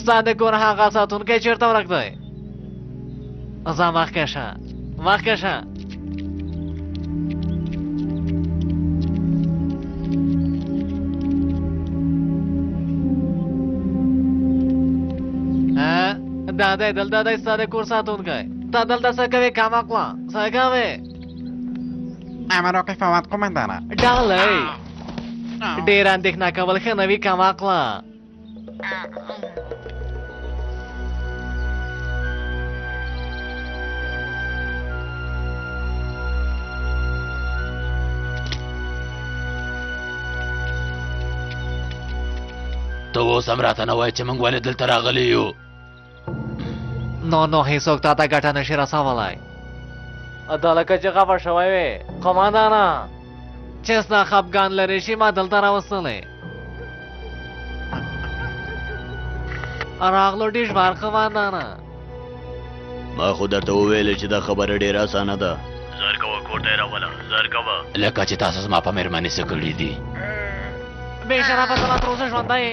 ستا د کور هغه ساتونکی چېرته ورک دی؟ ځه مخکې شه مخکې شه. دا دی دلته دی ستا د کور ساتونکی، تا دلته څه کوې؟ کم اقله څه کوې؟ امر وکړئ فواد قومندانه. ډالۍ ډېر اندېښنه کول ښه نه وي، کم عقله. ته اوس هم راته نه وایې چې موږ ولې دلته راغلي یو؟ نو نو هېڅوک تا ته ګټه نشي رسولی، دا لکه چې خفه شوی وې قمندانه، چې ستا خپګان لرې شي ما دلته راوستلی. راغلو ډېشمار قمندانه. ما خو درته وویلې چې دا خبره ډېره اسانه ده، زر کوه کور ته یې راوله، زر کوه. لکه چې تاسو زما په مېرمنې څه کړي دي. بې شرفه زما تر اوسه ژوندی یې،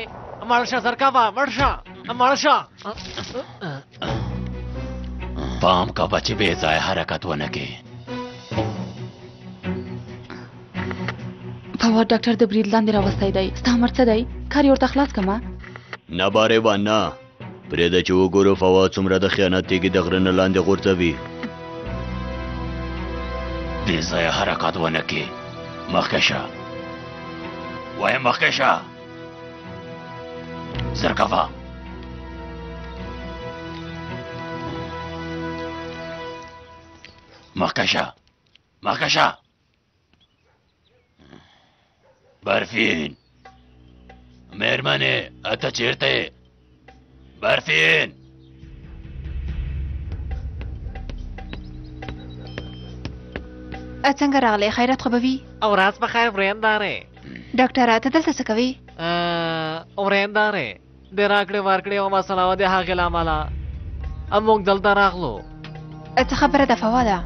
مړ شه زر کوه، مړ شه مړ شه. پام کوه چې بې ځایه حرکت ونه کړې. فواد ډاکټر د برید لاندې راوستی دی، ستا امر څه دی؟ کار یې ورته خلاص کړه. نه بارېبه نه، پرېږده چې وګورو فواد څومره د خیانت تیږې د غره نه لاندې غورځوي. بې ځایه حرکت ونه کړې، مخکې شه وایم، مخکې شه زرکوه. مخکې شه. ماكشا بارفين ميرماني اتجيرتي بارفين اتنقر علي خيرات خبابي اوراس بخير برين داري دكتورة تدلت سكوي اه برين داري دي راكلي واركلي وما صلاة ودي حاقي الامالا اموك دلتا راغلو اتخبر دفوالا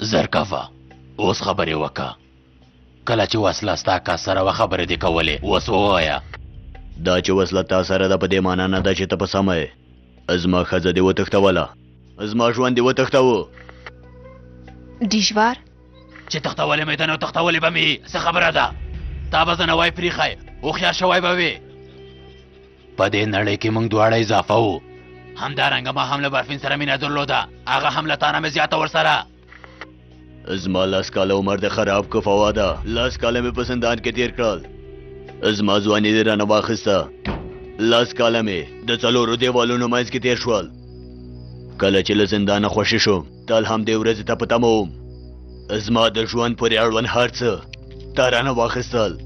زرکافه اوس خبرې وکړه کله چې وسله ستا کا سره وه خبرې دې کولې اوس ووایه دا چې وسله تا سره ده په دې معنا نه ده چې ته په سمه یې زما ښځه دې وتښتوله زما ژوند دې وتښتوه ډیژوار چې تښتولې مې ده نو تښتولې به مې څه خبره ده تا به زه نه وای پریښی هوښیار شوی به وې په دې نړۍ کې موږ دواړه اضافه وو همدارنګه ما هم له برفین سره مینه درلوده هغه هم له تا نه مې زیاته ورسره زما لاس کاله عمر د خراب کو فواده لاس کاله مې په زندان کې تیر کړل زما ځواني دې رانه واخیسته لاس کاله مې د څلورو دیوالونو منځ کې تیر شول کله چې له زندانه خوشې شوم تل هم دې ورځې ته په تمه وم زما د ژوند پورې اړوند هر څه تا رانه واخیستل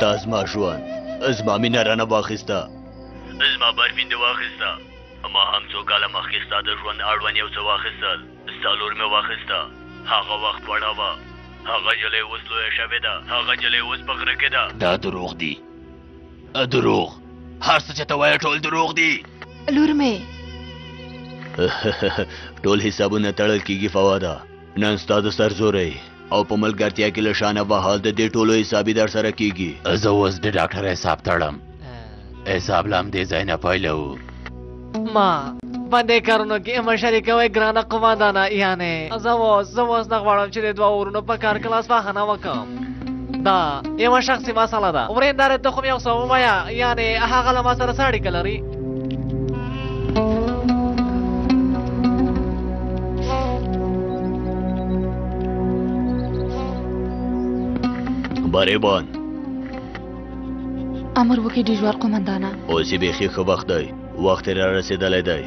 تا زما ژوند زما مینه رانه واخیسته زما برفین دې واخیسته ما هم څو کاله مخکې ستا د ژوند اړوند یو څه واخیستل ستا لور مې واخیسته هغه وخت وړه وه هغه جلۍ اوس لویه شوې ده هغه جلۍ اوس په غره کې ده دا دروغ دي دروغ هر څه چې ته وایه ټول دروغ دي لور مې ټول حسابونه تړل کېږي فواده نن ستا د سرزوری او په ملګرتیا کې له شانه بحال د دې ټولو حساب یې در سره کېږي زه اوس د ډاکټر حساب تړم حساب له همدې ځای نه پیلوو ما په دې کارونو کې مه شریکوئ ګرانه قماندانه یانې زه اوس زه اوس نه غواړم چې د دوه ورونو په کار کې لاسوهنه وکړم دا یوه شخصي مسله ده ورېندارې ته خو م یو څه ووایه یانې هغه له ما سره څه اړیکه لري بریبان امر وکړي ډیژوار قومندانه اوس یې بیخي ښه وخت دی وخت یې رارسېدلی دی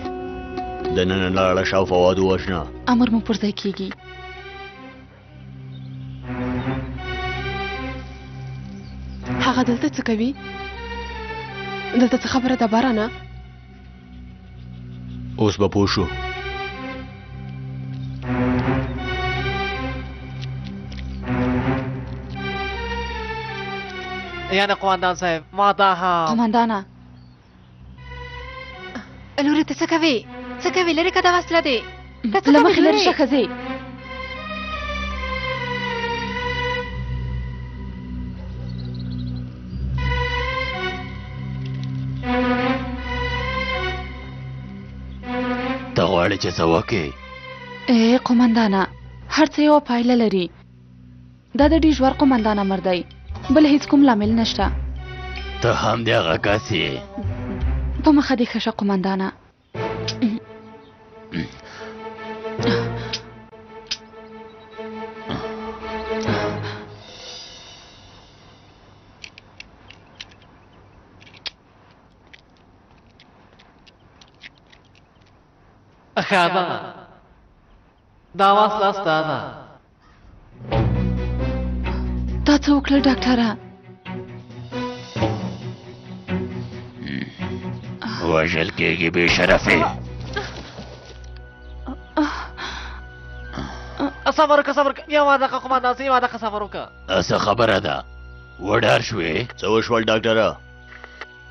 د ننه لاړه شه او فواد ووژنه امر مو پر ځای کېږي هغه دلته څه کوي دلته څه خبره ده بارانه اوس به پوه شو یعنی قومندان صاحب ما دا هم قومندانه لورې ته څه کوې څه کوې لرې که دا وسله دی له مخې لرې شه ښځې ته غواړې چې څه وکړې ای قومندانه هر څه یوه پایله لري دا د ډیژور قومندان امر دی بل هیڅ کوم لامل نشته ته هم دې هغه کس یې په مخه دې ښه شه قومندانه ښه ده دا وسله ستا ده تا څه وکړل ډاکټره وژل کېږي بې شرفې صبر وکړه صبر وکړه یوه دقه قمندان صاحب یوه دقه صبر وکړه څه خبره ده وډار شوې څه وشول ډاکټره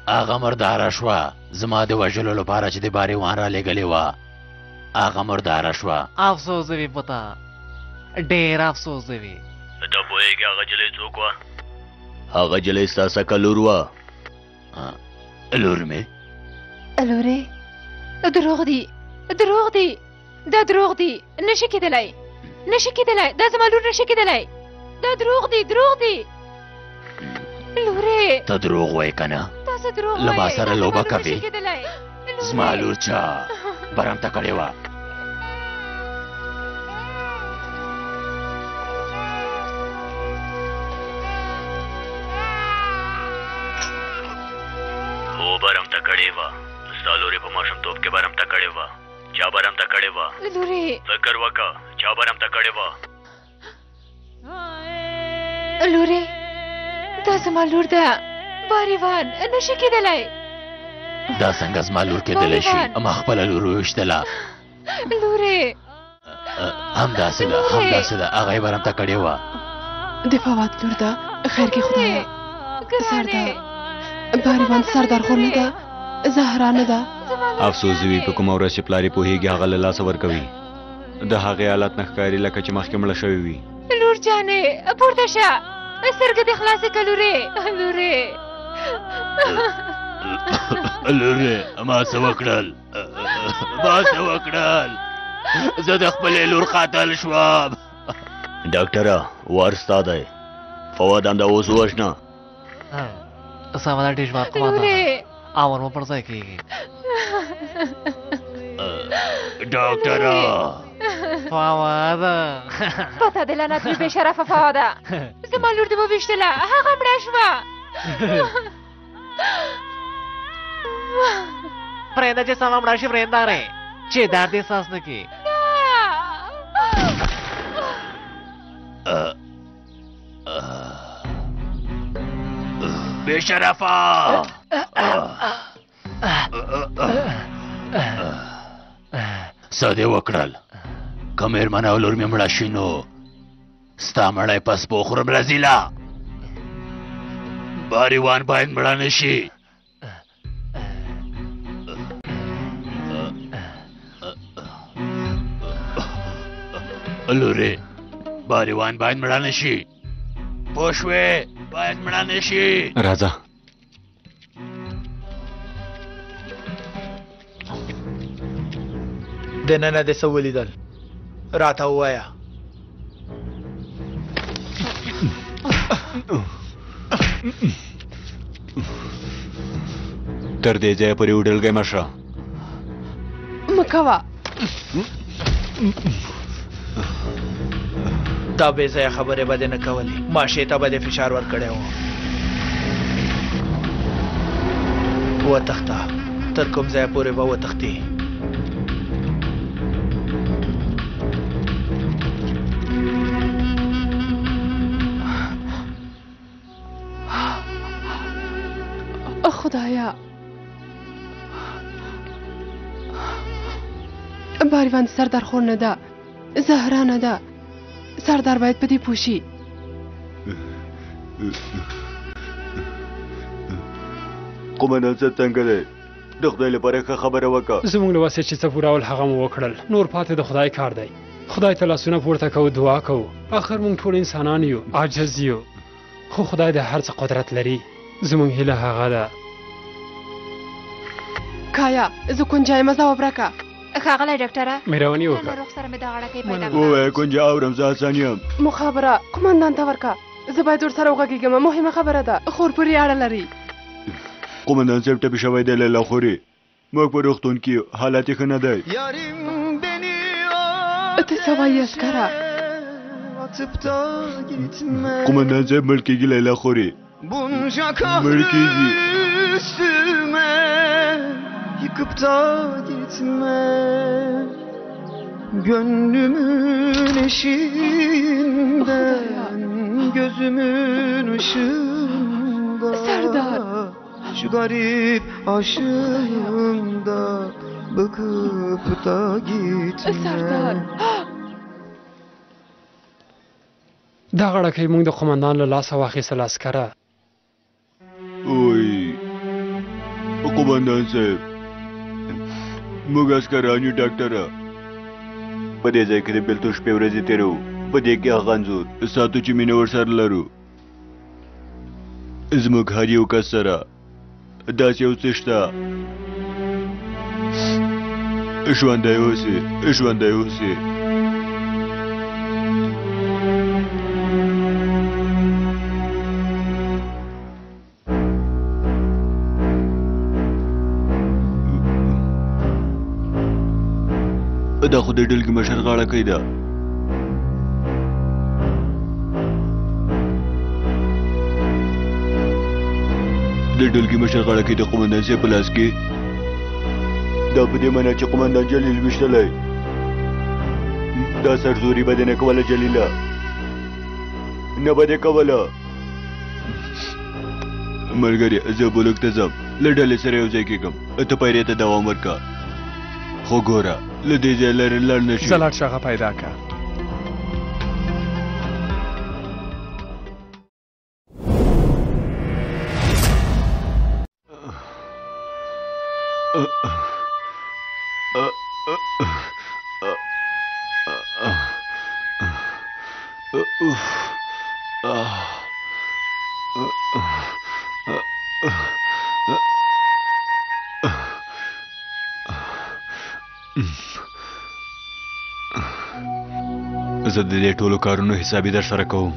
هغه مرداره شوه زما د وژلو لپاره چې د باریوان رالیږلې وه هغه مرداره شوه افسوس وي په تا ډېر افسوس وي ته پوهېږې هغه جلۍ څوک وه هغه جلۍ ستا سکه لور وه لور مې لورې دروغ دي دروغ دي دا دروغ دي نه شي کېدلی نه شي کېدلی دا زما لور نه شي کېدلی دا دروغ دي دروغ دي لورې ته دروغ وایې که نه له ما سره لوبه کوې زما لور چا バランタカレはهو بارم تکڑیوا سالوری په ماشم توپ کې بارم تکڑیوا چا بارم تکڑیوا لوري فکر وکا چا بارم تکڑیوا لوري دا زما لور ده باریوان نشي کېدلای دا څنګه زما لور کېدلای شي اما خپل لور وشتله لوري همداسې ده همداسې ده هغه بارم تکڑیوا د فواد لور ده خیر کې خدای سرده باریوان سردار خور نه ده زهرا نه ده افسوس وي په کومه ورځ چې پلار یې پوهېږي هغه له لاسه ورکوي د هغې حالت نه ښکاري لکه چې مخکې مړه شوې وي لور جانې پورته شه سترګې دې خلاصې کړه لورې لورې لورې ما څه وکړل ما څه وکړل زه د خپلې لور قاتل شوم ډاکټره وار ستا دی فواد همدا اوس ووژنه سامانه ډیش مات کومه ده اور مو پرځای کیږي ډاکټر فواد پته ده لعنت بی شرف فواد زما لور دې وویشتله هغه مړه شوه پرېږده چې سما مړه شي پرېږده رې چې درد احساس نه کړي بشرفا ساده وکړل که مېرمنه او لور مې مړه شي نو ستا مړی پس به وخورم رزیله باریوان باید مړه نه شي لورې باریوان باید مړه نه شي پوه شوې باید مړه نه شي راځه دننه دې څه ولیدل راته ووایه تر دې ځایه پورې وډلګۍ مه شه مه کوه دا بې ځایه خبرې به دې نه کولې ماشې ته به دې فشار ورکړی و وتښته تر کوم ځای پورې به وتښتې خدایا باریوان سردار خور نه ده زهره نه ده سردار باید په دې پوه شي قومندان څه تنګه دی د خدای لپاره ښه خبره وکړه زموږ له وسې چې څه پوراول هغه مو وکړل نور پاتې د خدای کار دی خدای ته لاسونه پورته کوو دعا کوو آخر موږ ټول انسانان یو عاجز یو خو خدای د هر څه قدرت لري زموږ هیله هغه ده کایا زه کونجای مه ځواب راکړه ښاغلی ډاکټره مهرباني وکړه روغ سره مې دا غړکی پیدا کړه ووایه کونجه اورم زه حسن یم مخابره قمندان ته ورکړه زه باید ورسره وغږېږم مهمه خبره ده خور پورې اړه لري قمندان صاحب ټپي شوی دی لیلا خورې موږ په روغتون کې حالت یې ښه نه دی ته څه وایي اسکره قمندان صاحب مړ کېږي لیلا خورې مړ کېږي Yıkıp da gitme Gönlümün eşiğinden Gözümün ışığında Serdar Şu garip aşığımda Bıkıp da gitme Serdar Da غړکی موږ د قمندان له لاسه واخیستله عسکره اوی قمندان صاحب موږ عسکران یو ډاکټره په دې ځای کې د بېلتون شپې ورځې تېروو په دې کې هغه انځور ساتو چې مینه ورسره لرو زموږ هر یو کس سره داسې یو څه شته ژوندی اوسې ژوندی اوسې دا خو د ډلګي مشر غاړه کوي دا. د ډلګي مشر غاړه کوي د قومندان صاحب په لاس کې. دا په دې معنی چې قومندان جلیل ویشتلی دا سرزوري به دې نه کوله جلیله، نه به دې کوله. ملګرې زه بلوک ته ځم، له ډلې سره یو ځای کېږم، ته پیرې ته دوام ورکه. خو ګوره له دې ځای لرې لړ نه شي. زه لاړ شغه پیدا کړه. زه د دې ټولو کارونو حسابي در سره کوم.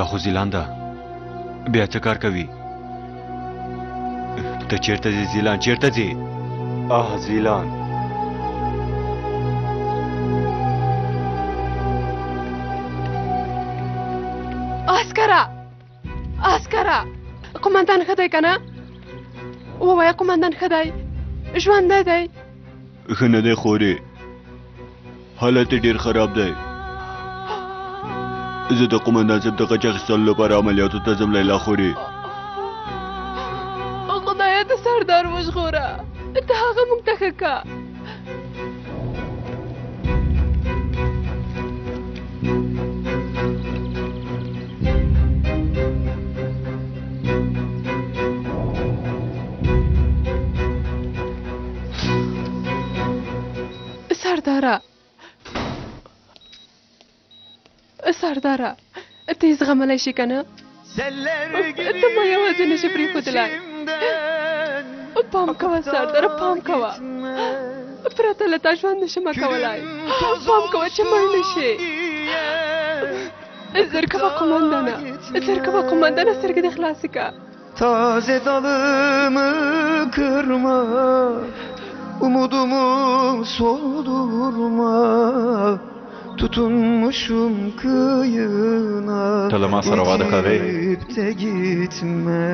دا خو زیلان ده، بیا څه کار کوي؟ ته چېرته ځې زیلان، چېرته ځې؟ آه زیلان، قومندان ښه دی که نه؟ ووایه قومندان ښه دی، ژوندی دی. ښه نه دی خورې، حالت یې ډېر خراب دی. زه د قومندان صاحب د غچ اخیستلو لپاره عملیاتو ته ځم. لیلا خورې، خدایه ته سردار وژغوره، ته هغه موږ ته ښه که. سرداره سرداره ته یې زغملی شي که نه؟ ته ما یوازې نه شي پرېښودلی. پام کوه سرداره، پام کوه، پرته له تا ژوند نه شمه کولی. پام کوه چې مړ نه شې. زر کوه قومندانه، زر کوه قومندانه، سترګې دې خلاصې کړه. تازه dalımı kırma، umudumu soldurma، tutunmuşum kıyına، gidip de gitme.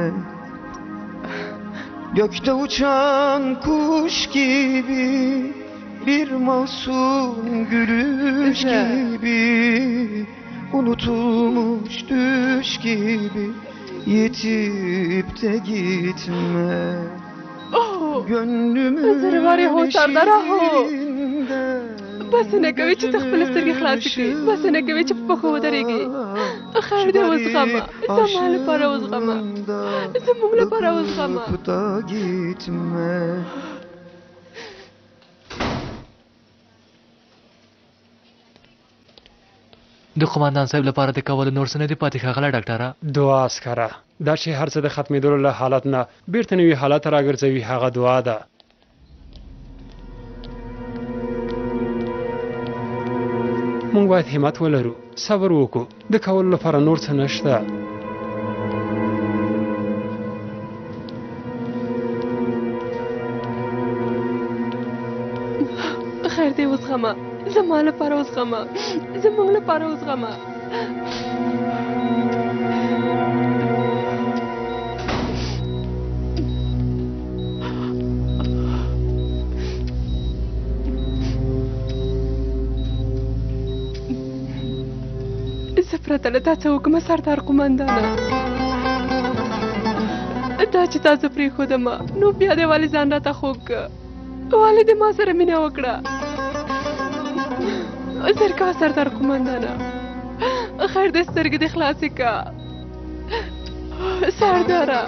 Gökte uçan kuş gibi، bir masum gülüş gibi، unutulmuş düş gibi، yetip de gitme. زره وارې هو سرداره هو، بسه نه کوې چې ته خپلې سترګې خلاصې کړې، بسه نه کوې چې په پښو ودرېږې. خیر دی وزغمه، زما لپاره وزغمه، زموږ لپاره وزغمه. د قومندان صاحب لپاره د کولو نور څه نه دي پاتې. ښاغله ډاکټره، دعا اسکره دا چې هر څه د ختمېدلو له حالت نه بیرته نوي حالت ته راګرځوي هغه دعا ده. موږ باید همت ولرو، صبر وکړو، د کولو لپاره نور څه نشته. خیر دی وزغمه، زما لپاره وزغمه، زموږ لپاره وزغمه. زه پرته له تا څه وکړمه سردار قومندانه؟ دا چې تا زه پرېښودمه نو بیا دې ولې ځان راته خوږ که، ولې دې ما سره مینه وکړه؟ زر کوه سردار قومندانه، خیر دې سترګې دې خلاصې کړه. سرداره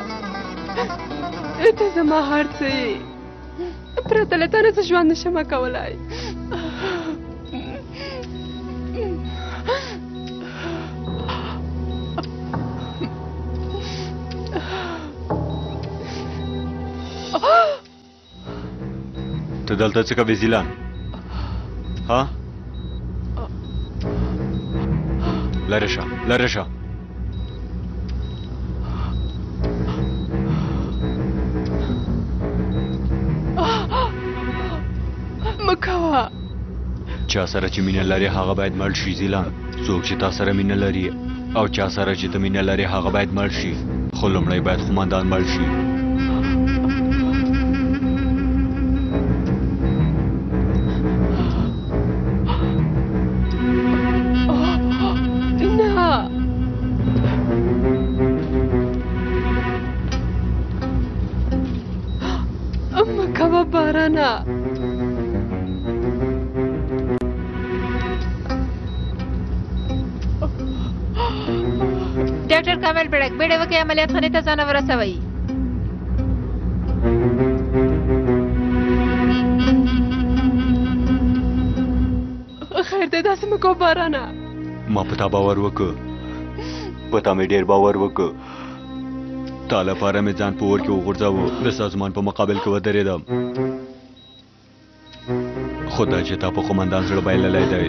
ته زما هر څه یې، پرته له تا نه زه ژوند نشمه کولی. ته دلته څه کوې زیلان؟ ها لرشا لرشا مکوا چا سره چې مینه لري هغه باید مړ شي زیلان څوک چې تا سره مینه لري او چا سره چې ته مینه لري هغه باید مړ شي خو لومړی باید قومندان مړ شي. عملیات خانه ته ځان ورسوئ. خیر دی داسې مه کوه بارانه. ما په تا باور وکړ، په تا مې ډېر باور وکړ، تا لپاره مې ځان په اور کې وغورځاوه، د سازمان په مقابل کې ودرېدم، خو دا چې تا په قومندان زړه بایللی دی.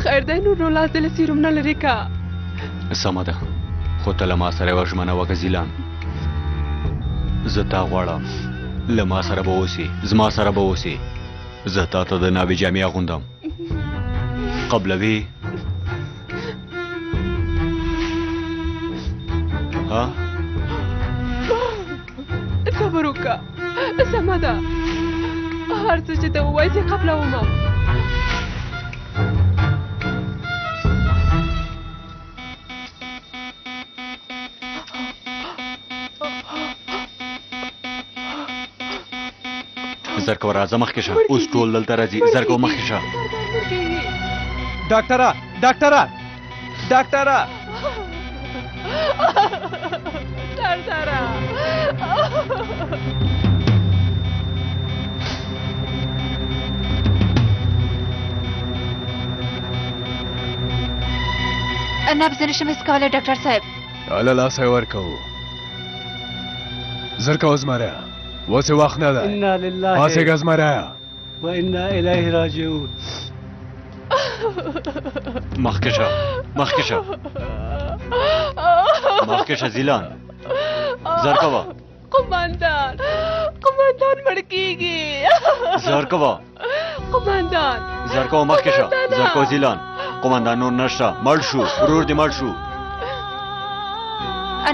خیر دی نور نو لاس دې له سیروم نه لرې کړه. سمه ده، خو ته له ما سره یوه ژمنه وکړه زیلان، زه تا غواړم، له ما سره به اوسې، زما سره به اوسې، زه تا ته د ناوې جامې اغوندم. قبلوي؟ ها صبر وکړه، سمه ده، هر څه چې ته ووایې زه قبلومه. زرکو راځه مخکې شه، اوس ټول دلته راځي، زرکو مخکې شه. ډاکټره ډاکټره ډاکټره نبض نشم حس کولی ډاکټر صاحب. اله لاس یې ورکوو. زرکو زمره واسه وخت نه ده. انا لله پاسېږه زمره و انا الیه راجعون. مخکې شه مخکې شه مخکې شه زیلان. زرکوه قومندان قومندان مړ کېږي. زرکوه قومندان زرکوه مخکې شه. زرکوه زیلان قومندان نور نشته، مړ شو ورور دې مړ شو.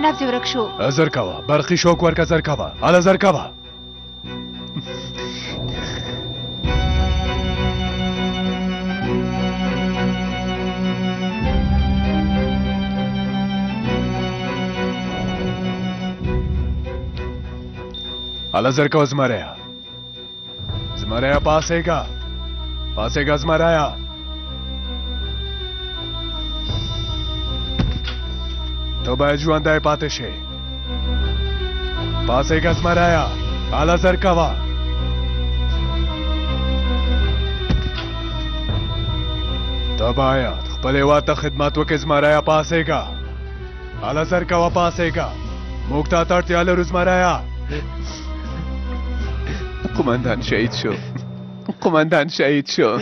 نبض یې ورک شو. زرکوه برقي شوک ورکه. زرکوه هله زرکوه. هله زرکوه زمریا زمریا پاسېږه پاسېږه زمریا. تو باید ژوندی پاتې شي. پاسېږه زمریا هله زرکوه. ته باید خپل هېواد ته خدمت وکړې زمریا. پاسېږه هله زرکوه پاسېږه، موږ ته ته اړتیا لرو زمریا. قومندان شهید شو، قومندان شهید شو.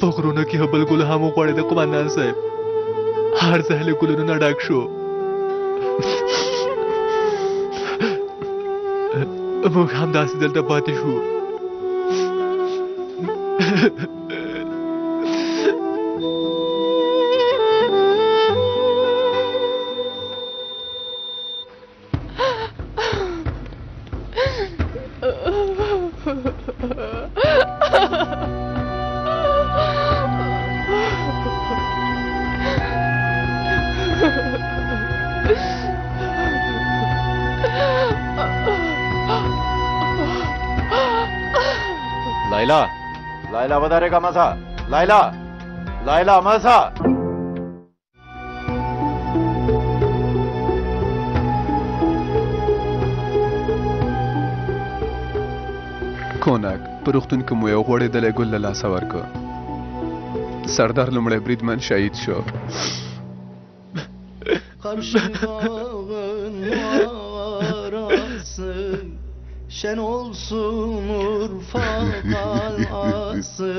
په غرونو کې بل ګل هم وغوړېده قومندان صاحب، هر ځای له ګلونو نه ډک شو. موږ همداسې دلته پاتې شو. ليلى ليلى بدارك مسا ليلى ليلى مسا کونک پروختن کوم یو غوړې د لګول لا لاس ورکو سردار لمړی بریدمن شهید شو Karşımağın mağarası Şen olsun Urfa'dan ağası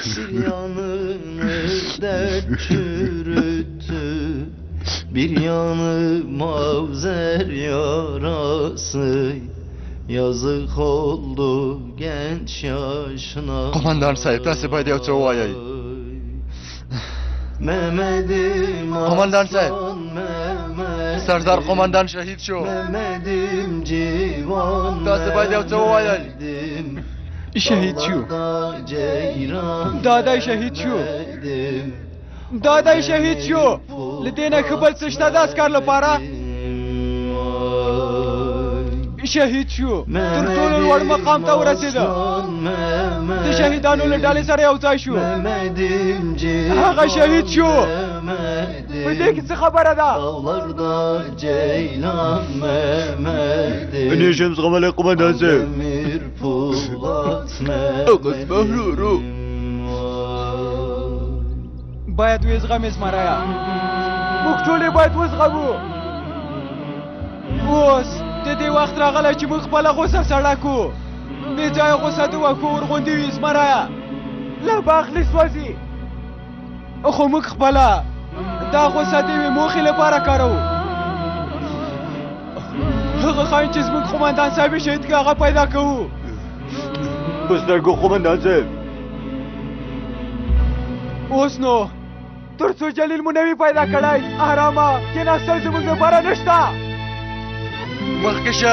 Silyanını dert çürüttü Bir yanı mavzer yarası Yazık oldu genç yaşına Komandan sahip nasip haydi o çoğu ayayı Komandan sahip Serdar komandan şehit şu Nasip haydi o çoğu ayayı Şehit şu Daday şehit şu Daday şehit şu Lidine kıbıl sıçta da askarlı para شهید شو تر ټول لوړ مقام ته ورسېده د شهیدانو له ډلې سره یو ځای شو هغه شهید شو په دې کې څه خبره ده اني شمس غمل قومندان صاحب اوقس بهرورو باید وې زغمې زمرایا موږ ټولې باید وزغمو اوس د دې وخت راغلی چې موږ خپله غوسه سړه کړو بې ځایه غوسه د وښو ورغوندې وي زمریه لا به اخلي سوځي خو موږ خپله دا غوسه د یوې موخې لپاره کاروو هغه خاین چې زموږ قومندان صاحب یې شهید کړه هغه پیدا کوو په سترګو قومندان صاحب اوس نو تر څو جلیل مو نه وي پیدا کړی ارامه کېناستل زموږ لپاره نشته وخشل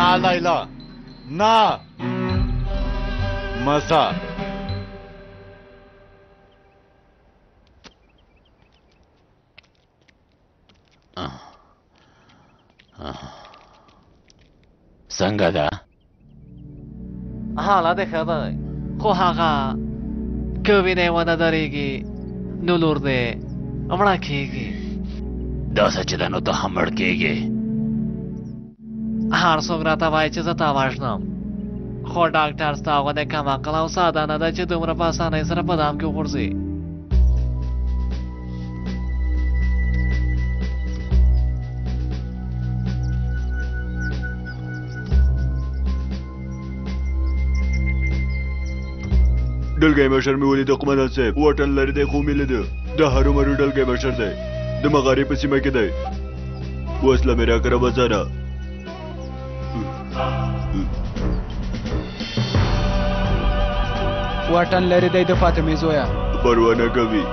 نه لیلا نه مساء الزنقة. ها لا تخبر خوها كوينة وانا داريكي نولور دي أمرا كيكي داسة جدانو تحمر كيكي هار سوغرا تاواي چيزا تاواشنام خو داکتر ستاوغنه کما قلاو سادانه ده چه دومره پاسانه سره بدام که خورزی دلگای مشر میولی ده قمنان سیب وطن لری ده خو میلی ده ده هرو مرو دلگای مشر ده ده مغاری پسی مکی ده وصله میرا کرا بزانه وطن لري دی د فاطمې زویا پروا نه کوي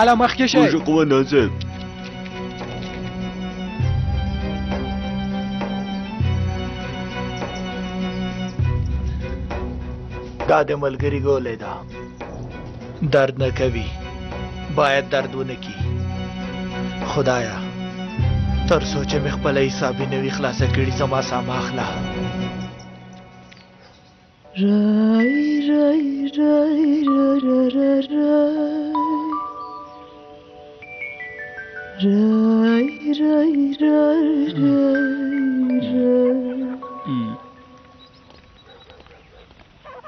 على مخکې شي موږ قومندان صاحب دا د ملګری ګولې ده درد نه کوي باید درد ونه کي خدایا تر څو چې مې خپله حسابي نه وي خلاصه کړي زما ساما اخله رای رای رای رای رای رای رای رای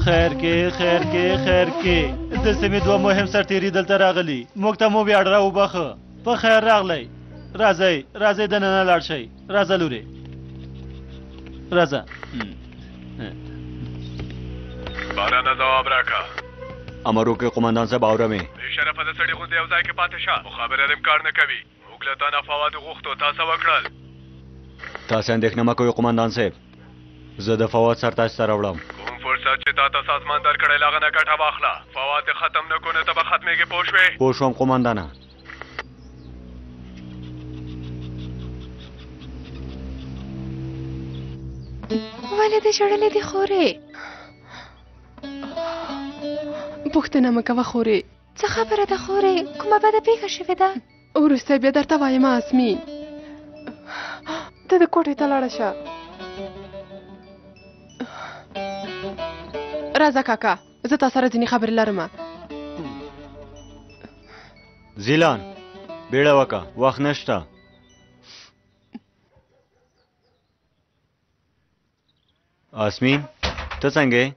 خیر کې خیر کې خیر کې د سیمې دوه مهم سرتیري دلته راغلي موږ ته مو ویاړ را وبخه په خیر راغلی راځئ راځئ دننه لاړ شئ راځه لورې راځه بارانه ځواب راکړه امر وکړې قمندان صاحب اورمې بې شرفه د سړي غوندې یو ځای کې پاتې شه مخابره دې کار نه کوي موږ له تا نه فوادو غوښتو تا څه وکړل تاسې اندېښنه مه کوئ قمندان صاحب زه د فواد سر تاسې ته راوړم فرصت چې تا ته سازمان درکړی له هغه نه ګټه واخله فواد ختم نه کړو نو ته به ختمېږې پوه شوې پوه شوم قمندانه ولې دې ژړلې دي خورې پوښتنه مه کوه خورې څه خبره ده خورې کومه بده پېښه شوې ده وروسته بیا درته وایم آسمین ته د کوټې ته لاړه شه راځه کاکا زه تا سره ځینې خبرې لرم زیلان بیړه وکړه وخت نشته آسمین ته څنګه یې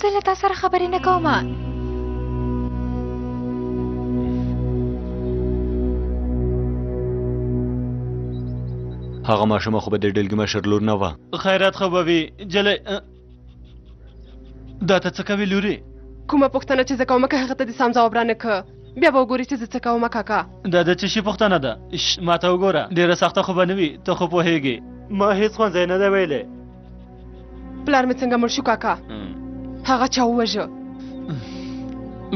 زه له تا سره خبرې نه کوم هغه ماشومه خو به د ډلګي مشر لور نه وه خیرات خو به وي جلۍ دا ته څه کوي لورې کومه پوښتنه چې زه کومه که هغه ته دې سم ځواب رانه که بیا به وګورې چې زه څه کومه کاکا دا د څه شي پوښتنه ده ما ته وګوره ډېره سخته خو به نه وي ته خو پوهېږې ما هېڅ ښوونځی نه دی ویلی پلار مې څنګه مړ شو کاکا هغه چا ووژه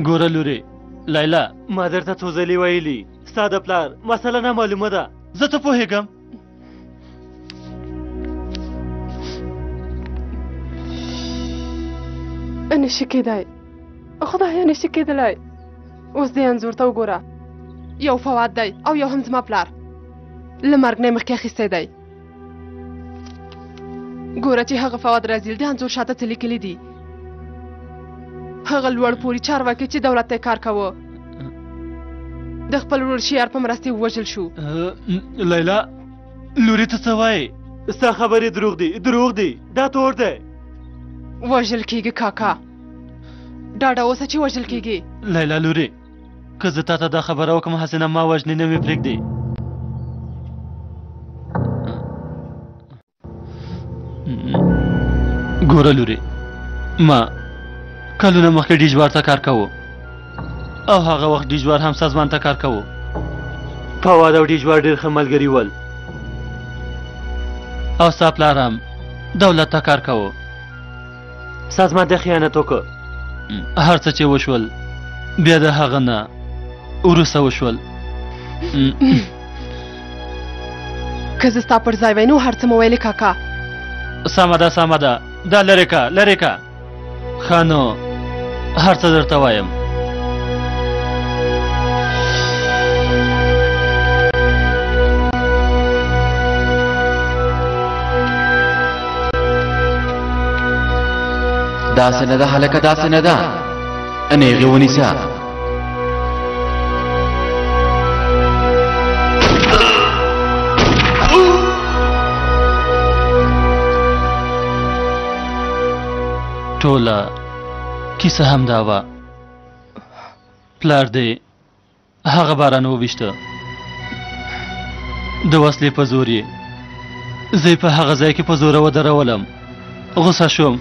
ګوره لورې لیلا ما درته څو ځلې ویلي ستا د پلار مسله نامعلومه ده زه ته پوهېږم نشي کېدای خدایا نشي کېدلی اوس دې انځور ته وګوره یو فواد دی او یو هم زما پلار له مرګ نه یې مخکې اخیستی دی ګوره چې هغه فواد رازیل دې انځور شاته څه لیکلي دي هغه لوړ پوري چارواکي چې دولت ته یې کار کوه د خپل ورور شیار په مرستې ووژل شو لیلا لورې ته څه وایې ستا خبرې دروغ دي دروغ دي دا تور دی وژل کېږي کاکا ډاډه اوسه چې وژل کېږي لیلا لورې که زتا تا دا خبره وکم حسینه ما وژنې نه مې پرېږدي. ګوره لورې، ما کلونه مخکې ډیجوار ته کار کوو او هغه وخت ډیجوار هم سازمان ته کار کوو. فواد او ډیجوار ډېر ښه ملګري ول او ستا پلار هم دولت ته کار کوو. سازمان ته خیانت وکړه. هر څه چې وشول بیا د هغه نه وروسته وشول. که زه ستا پر ځای وای نو هر څه مو ویلې کاکا. سمه ده سمه ده، دا لرې که لرې که. ښه نو هر څه درته وایم. داسې نه ده هلکه، داسې نه ده. انيغي ونساء تولا کیسه هم دا وه. پلار دې هغه باران وویشته، د وسلې په زور یې زه په هغه ځای کې په زوره ودرولم. غوسه شوم،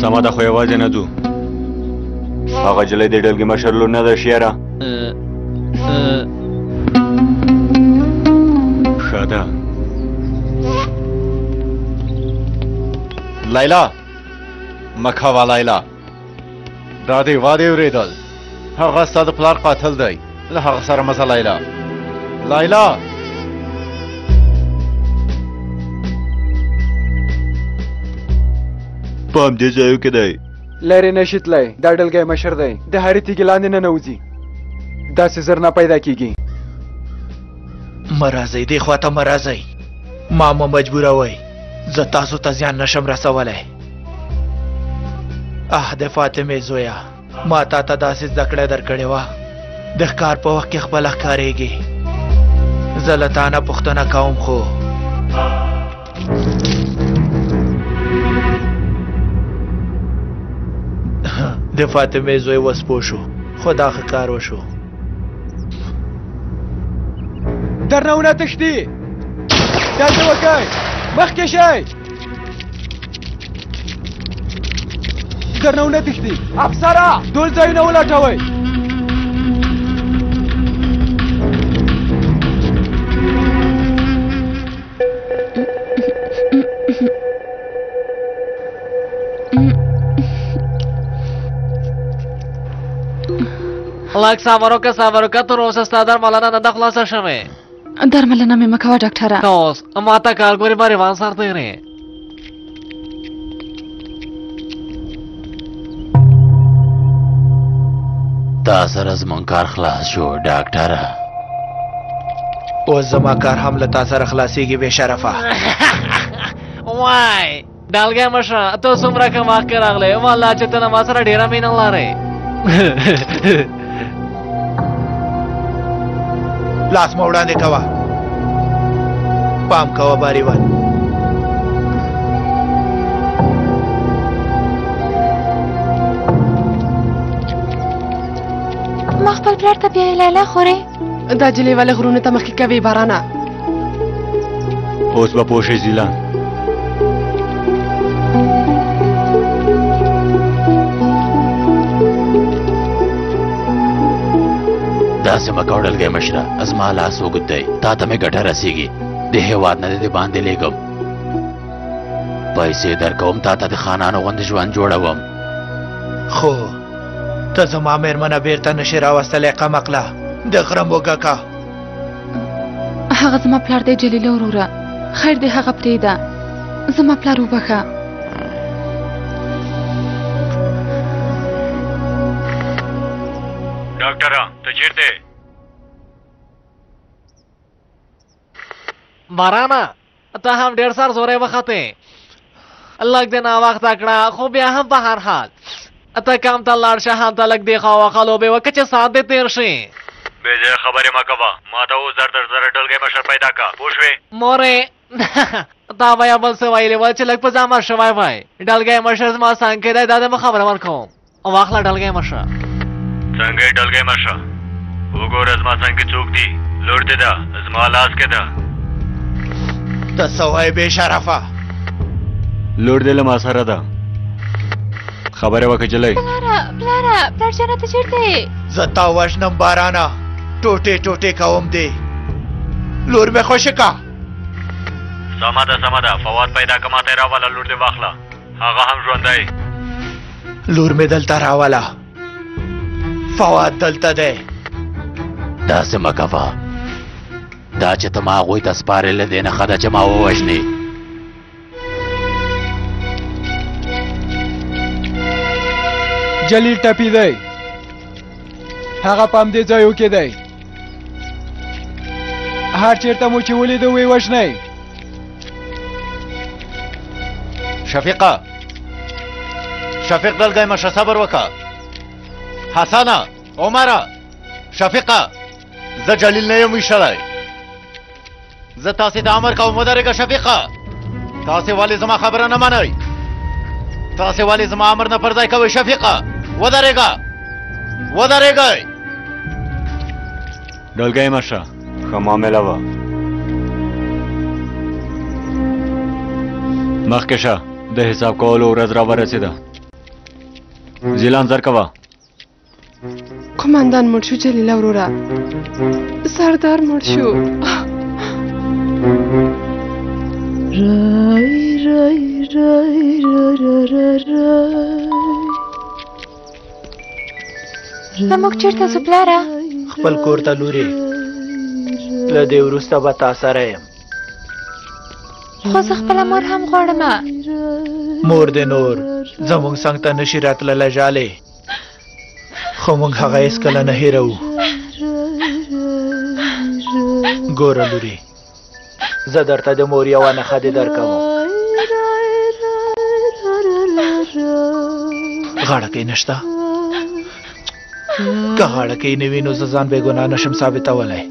سمه ده، خو یوازې نه ځو. هغه جلۍ د ډلګي مشر لور نه ده شیره. ښه ده لیلا، مکه وه لیلا. دا دې وادې اورېدل، هغه ستا د پلار قاتل دی. له هغه سره مزه لیلا. لیلا په همدې ځایو کې دی، لرې نه شي تللی. دا ډلګی مشر دی، د هرې تیږې لاندې نه نوځي، داسې زر نه پیدا کیږي. مه راځئ دې خواته، مه راځئ، ما مه مجبوروئ، زه تاسو ته زیان نشم رسولی. اه د فاطمې زویه، ما تا ته داسې زده کړه درکړې وه، د ښکار په وخت کې خپله ښکارېږي. زه له تا نه پوښتنه کوم خو د فاطمې زوی وس پوه شو، خو دا ښه کار وشو. درنه ونه تښتي، دلته وکئ، مخکې شئ. درنه ونه تښتي. افسره ټول ځایونه ولټوئ. لږ صبر وکړه، صبر وکړه، تر اوسه ستا درملنه نه ده خلاصه شوې. درملنه مې مه کوه ډاکټره. ته اوس ماته کال ګورې، ما روان سر ته یې. تا سره زموږ کار خلاص شو ډاکټره، اوس زما کار هم له تا سره خلاصېږي بې شرفه. وای ډلګی مشره، ته څومره ښه وخت کې راغلی. والله چې ته نه ما سره ډېره مینه لرې. لاس مو وړاندې کوه، پام کوه باریوان. ما خپل پلار ته بیایې لیلا خورې. دا جلۍ ولې غرونو ته مخکې کوې بارانه؟ اوس به پوه شې زیلان. داسې مه کوه ډلګی مشره، زما لاس اوږد دی، تا ته مې ګټه رسېږي. د هېواد نه دې باندې لېږم، پیسې درکوم، تا ته د خانانو غوندې ژوند جوړوم. خو ته زما مېرمنه بېرته نشې راوستلی. قمقله د غره موږه کا. هغه زما پلار دی جلیله وروره، خیر دې هغه پرېږده، زما پلار وبخه. ډاکټره ته چېرته बाराना तो हम डेढ़ साल सो रहे वक्त अलग देना वक्त आकड़ा खूब हम बहार हाल अतः काम तलाड़ शाह तलक देखा वकालो बे वकचे साथ देते रशे बेजे खबर मा कवा माता वो जर जर डल गए बशर पैदा का पूछवे मोरे ता भाई अब से वाइले वच लग पजामा शवाय भाई डल गए मशर मा संके दे दादा म खबर वर को वाखला डल गए मशर संगे डल गए मशर वो गोरज मा संके चूक दी लोड़ते दा अजमा लाज के दा तसवाय बेशरफा लोड देले मासारा दा खबर है वकच चले प्लारा प्लारा प्लार जाना तो चिरते जता वशनम बाराना टोटे टोटे कावम दे लोर में खुशका समादा समादा फवाद पैदा कमाते रावाला लोड दे वाखला आगा हम जोंदाई लोर में दलता रावाला फवाद दलता दे दास मकावा دا چې ته ما غوي ته سپارل دې نه خدا چې ما ووژني جلیل ټپي دی هغه پام دې ځایو کې دی هر چیرته مو چې ولید وي وژني شفیقه شفیق دلګای ما صبر وکا حسنه عمره شفیقه زه جلیل نه یم اشاره زه تاسې د امر کوم ودرېږه شفیقه تاسې ولې زما خبره نه منئ تاسې ولې زما امر نه پر ځای کوئ شفیقه ودرېږه ودرېږئ ډلګۍ مشه ښه معامله وه مخکې شه د حساب کولو ورځ را ورسېده زیلان زر کوه قمندان مړ شو جلیله وروره سردار مړ شو رای رای رای را را را را موږ چېرته ځو پلاره خپل کور ته لورې له دې وروسته به تا سره یم خو زه خپله مور هم غواړم مور دې نور زموږ څنګ ته نشي راتللی جالې خو موږ هغه هېڅکله نه هېروو ګوره لورې زه درته د مور یوه نښه دې درکوم غاړه کې نشته که غاړه کې نه وي نو زه ځان بې ګناه نشم ثابتولی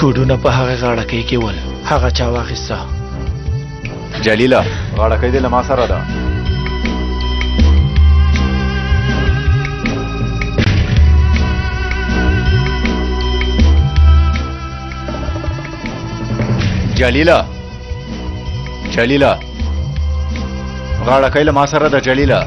کوډونه په هغه غاړه کې کې ول هغه چا واخیسته جلیله غاړه کې دې له ما سره ده جلیله جلیله غاړه کې له ما سره ده جلیله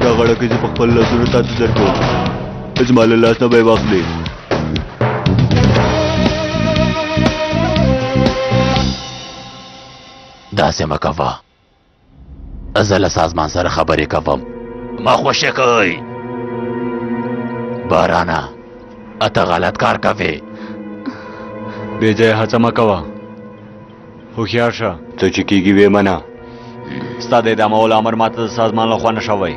دا غړه کې زه په خپل لاسونو تاته درکوم زما له لاس نه به یې واخلې داسې مه کوه زه له سازمان سره خبرې کوم مه خوشې کوئ بارانه اته غلط کار کوې بې ځایه هڅه مه کوه هوښیار شه څه چې کېږي ویې منه ستا د ادامولو امر ماته د سازمان لخوا نه شوی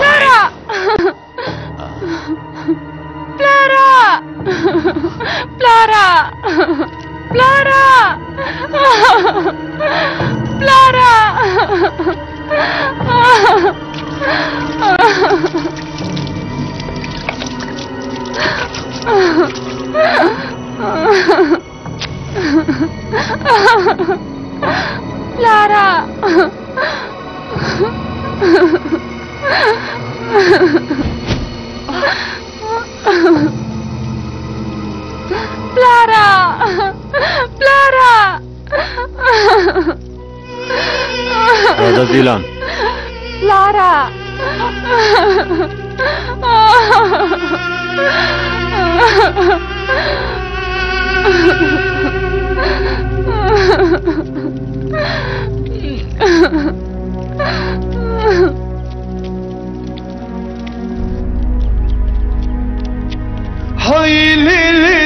پلاره پلاره پلاره پلاره پلاره لارا لارا لارا هذا ديلان لارا هاي ليلي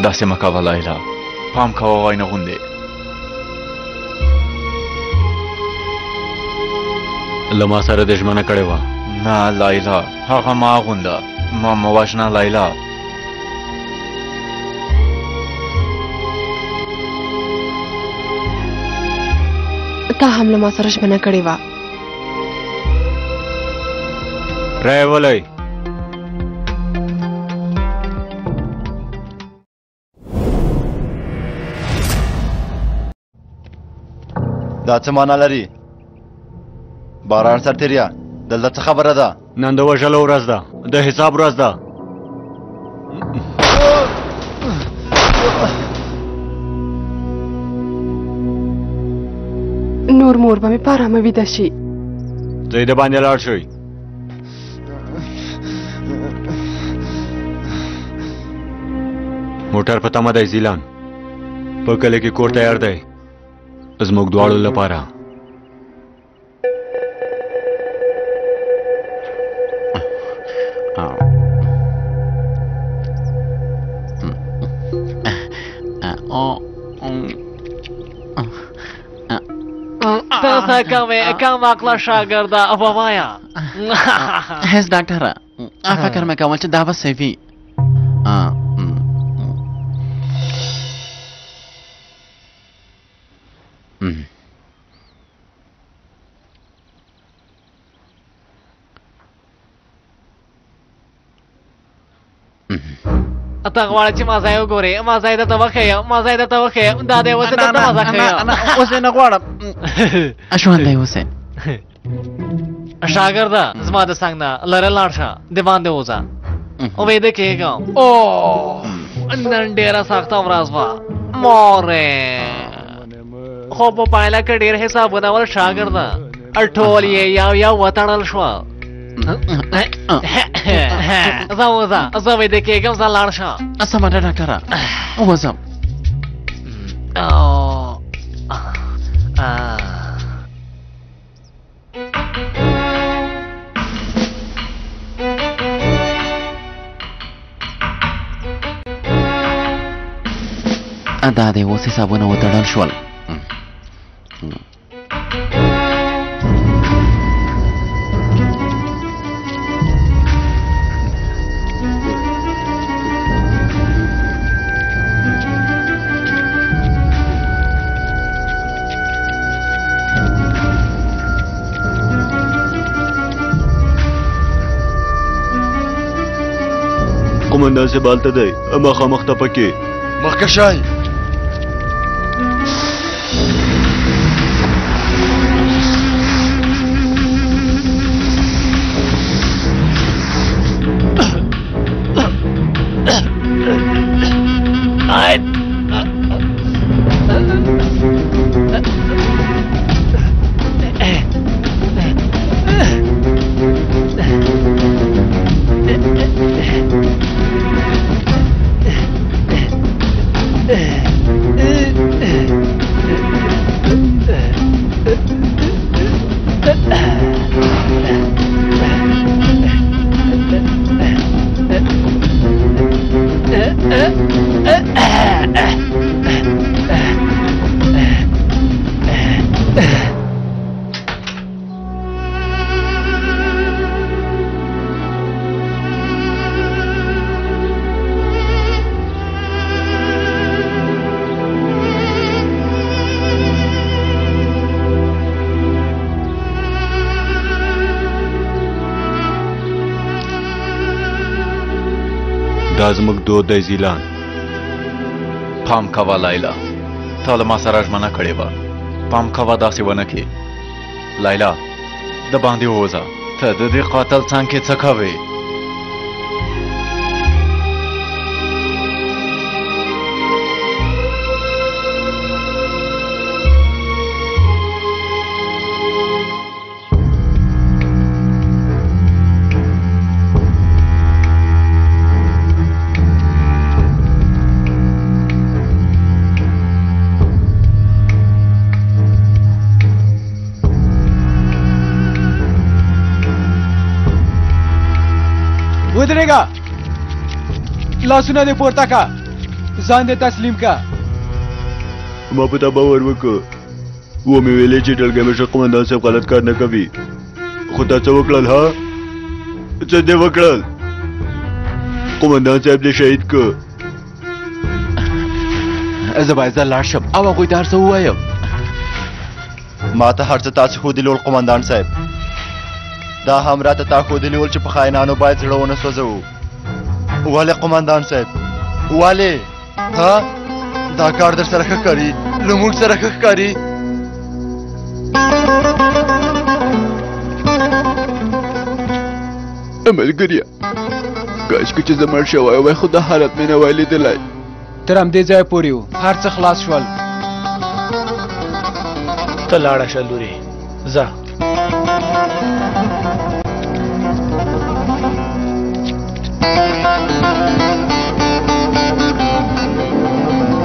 داسې مکوه لیلا، پام کوه وینا غوندې. له ما سره دې ژمنه کړې وه. نه لیلا، هغه ما غونده، ما مه وژنه لیلا. تا هم له ما سره ژمنه کړې وه. رای ولئ. دا څه معنا لري؟ باران سرتیریا دلته څه خبره ده؟ نن د وژلو ورځ ده، د حساب ورځ ده. نور مور به مې په ارامه ویده شي. ځای د باندې لاړ شئ. موټر په تمه دی زیلان، په کلي کې کور تیار دی زموږ دواړو لپاره. تاسو کوم عقله شاګرده ووایه. هیڅ ډاکټره، فکر مې کول چې دا به صحیح وي. ته غواړې چې مازای وګورې؟ مازای درته وښیم، مازای درته وښیم. دا دی اوس یې درته مزه ښیم. اوس یې نه غواړم. ژوندی اوسې شاګرده، زما د څنګ نه لرې لاړ شه، دې باندې وځه. اومېده کېږم. او نن ډېره سخته ورځ وه مورې، خو په پایله کې ډېر حسابونه ول شاګرده، ټول یې یو یو وتړل شوه. زه وځه، زه ویده کېږم، زه لاړ شه. سمه ده ډاکټره، وځم. دا دی اوس حسابونه وتړل شول. قومندان صاحب هلته دی، مخامخ ته پکې. مخکې شئ. دازمک دو دای زیلان پام کوا لایلا تا لما سراج منا کڑی با پام کوا داسی ونکی لایلا دا باندی ووزا تا دا دی قاتل سانکی چکاوی لاسونه دې پورته کا ځان دې تسلیم کا ما په تا باور وکړ و مې ویلې چې ډلګمشه قومندان صاحب غلط کار نه کوي خو تا څه وکړل ها څه دې وکړل قومندان صاحب دې شهید کړ زه باید ځان لاړ شم او هغوی ته هر څه ووایم ما ته هر څه تاسې ښودلي ول قومندان صاحب دا هم راته تا ښودلي ول چې په خاینانو باید زړه ونه سوځوو والے قماندان صاحب والے ہاں دا کار در سره ښه کاری لموږ سره ښه کاری ملګریا کاشکې چې زه مړ شوی وای خو دا حالت مې نه وای لیدلی تر همدې ځایه پورې و هر څه خلاص شول ته لاړه شه لورې ځه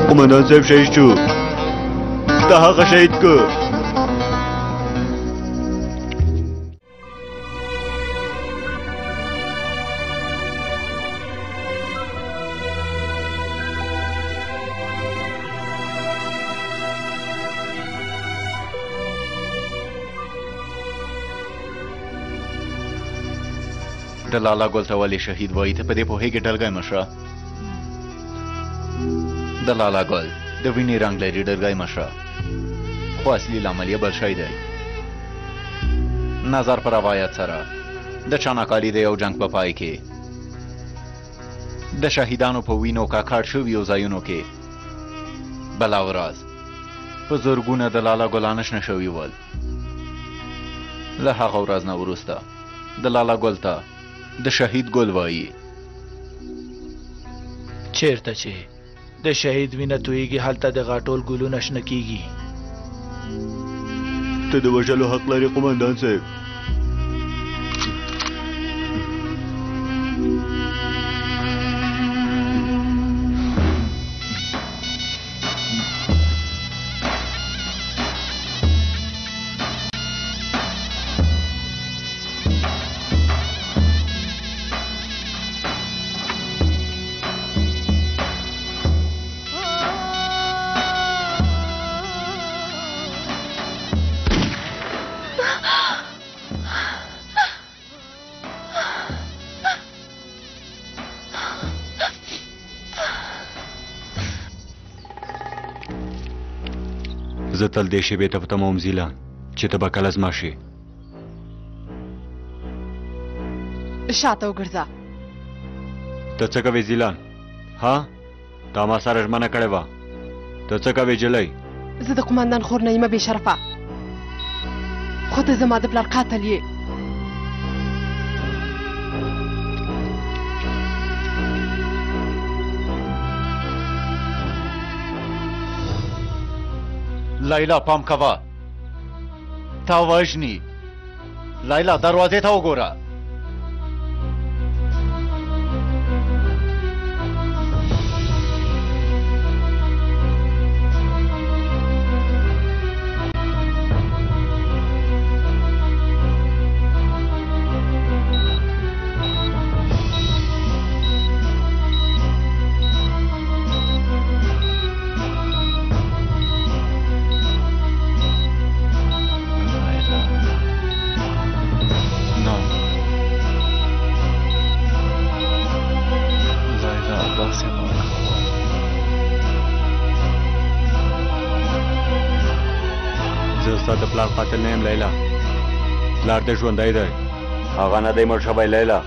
قومندان صاحب شهید شو تا هغه شهید که لالا ګل ته ولې شهید وایي ته په دې پوهېږې ډلګی مشره د لالا ګل د وینې رنګ لري ډلګی مشره خو اصلي لامل یې بل شی دی نظر په روایت سره د چاناکالي د یو جنګ په پای کې د شهیدانو په وینو ککړ شویو ځایونو کې بله ورځ په زرګونه د لالا ګلان شنه شوي ول له هغه ورځ نه وروسته د لالا ګل ته د شهید ګل وایي چیرته چې د شهید وینه تویږي هلته د غاټول ګلونه شنه کیږي ته د وژلو حق لري قومندان صاحب زه تل دې شېبې ته په تمه وم زیلان چې ته به کله زما شي شاته وګرځه ته څه کوې زیلان ها تا ما سره ژمنه کړې وه ته څه کوې جلۍ زه د قمندان خور نه یمه بې شرفه خو ته زما د پلار قاتل یې لایلا پامکاوا تا واجنی لایلا دروازه تا وګوره. پلار قاتل نیم لیلا، پلار دې ژوندی دی، هغه نه دی مړ شوی لیلا.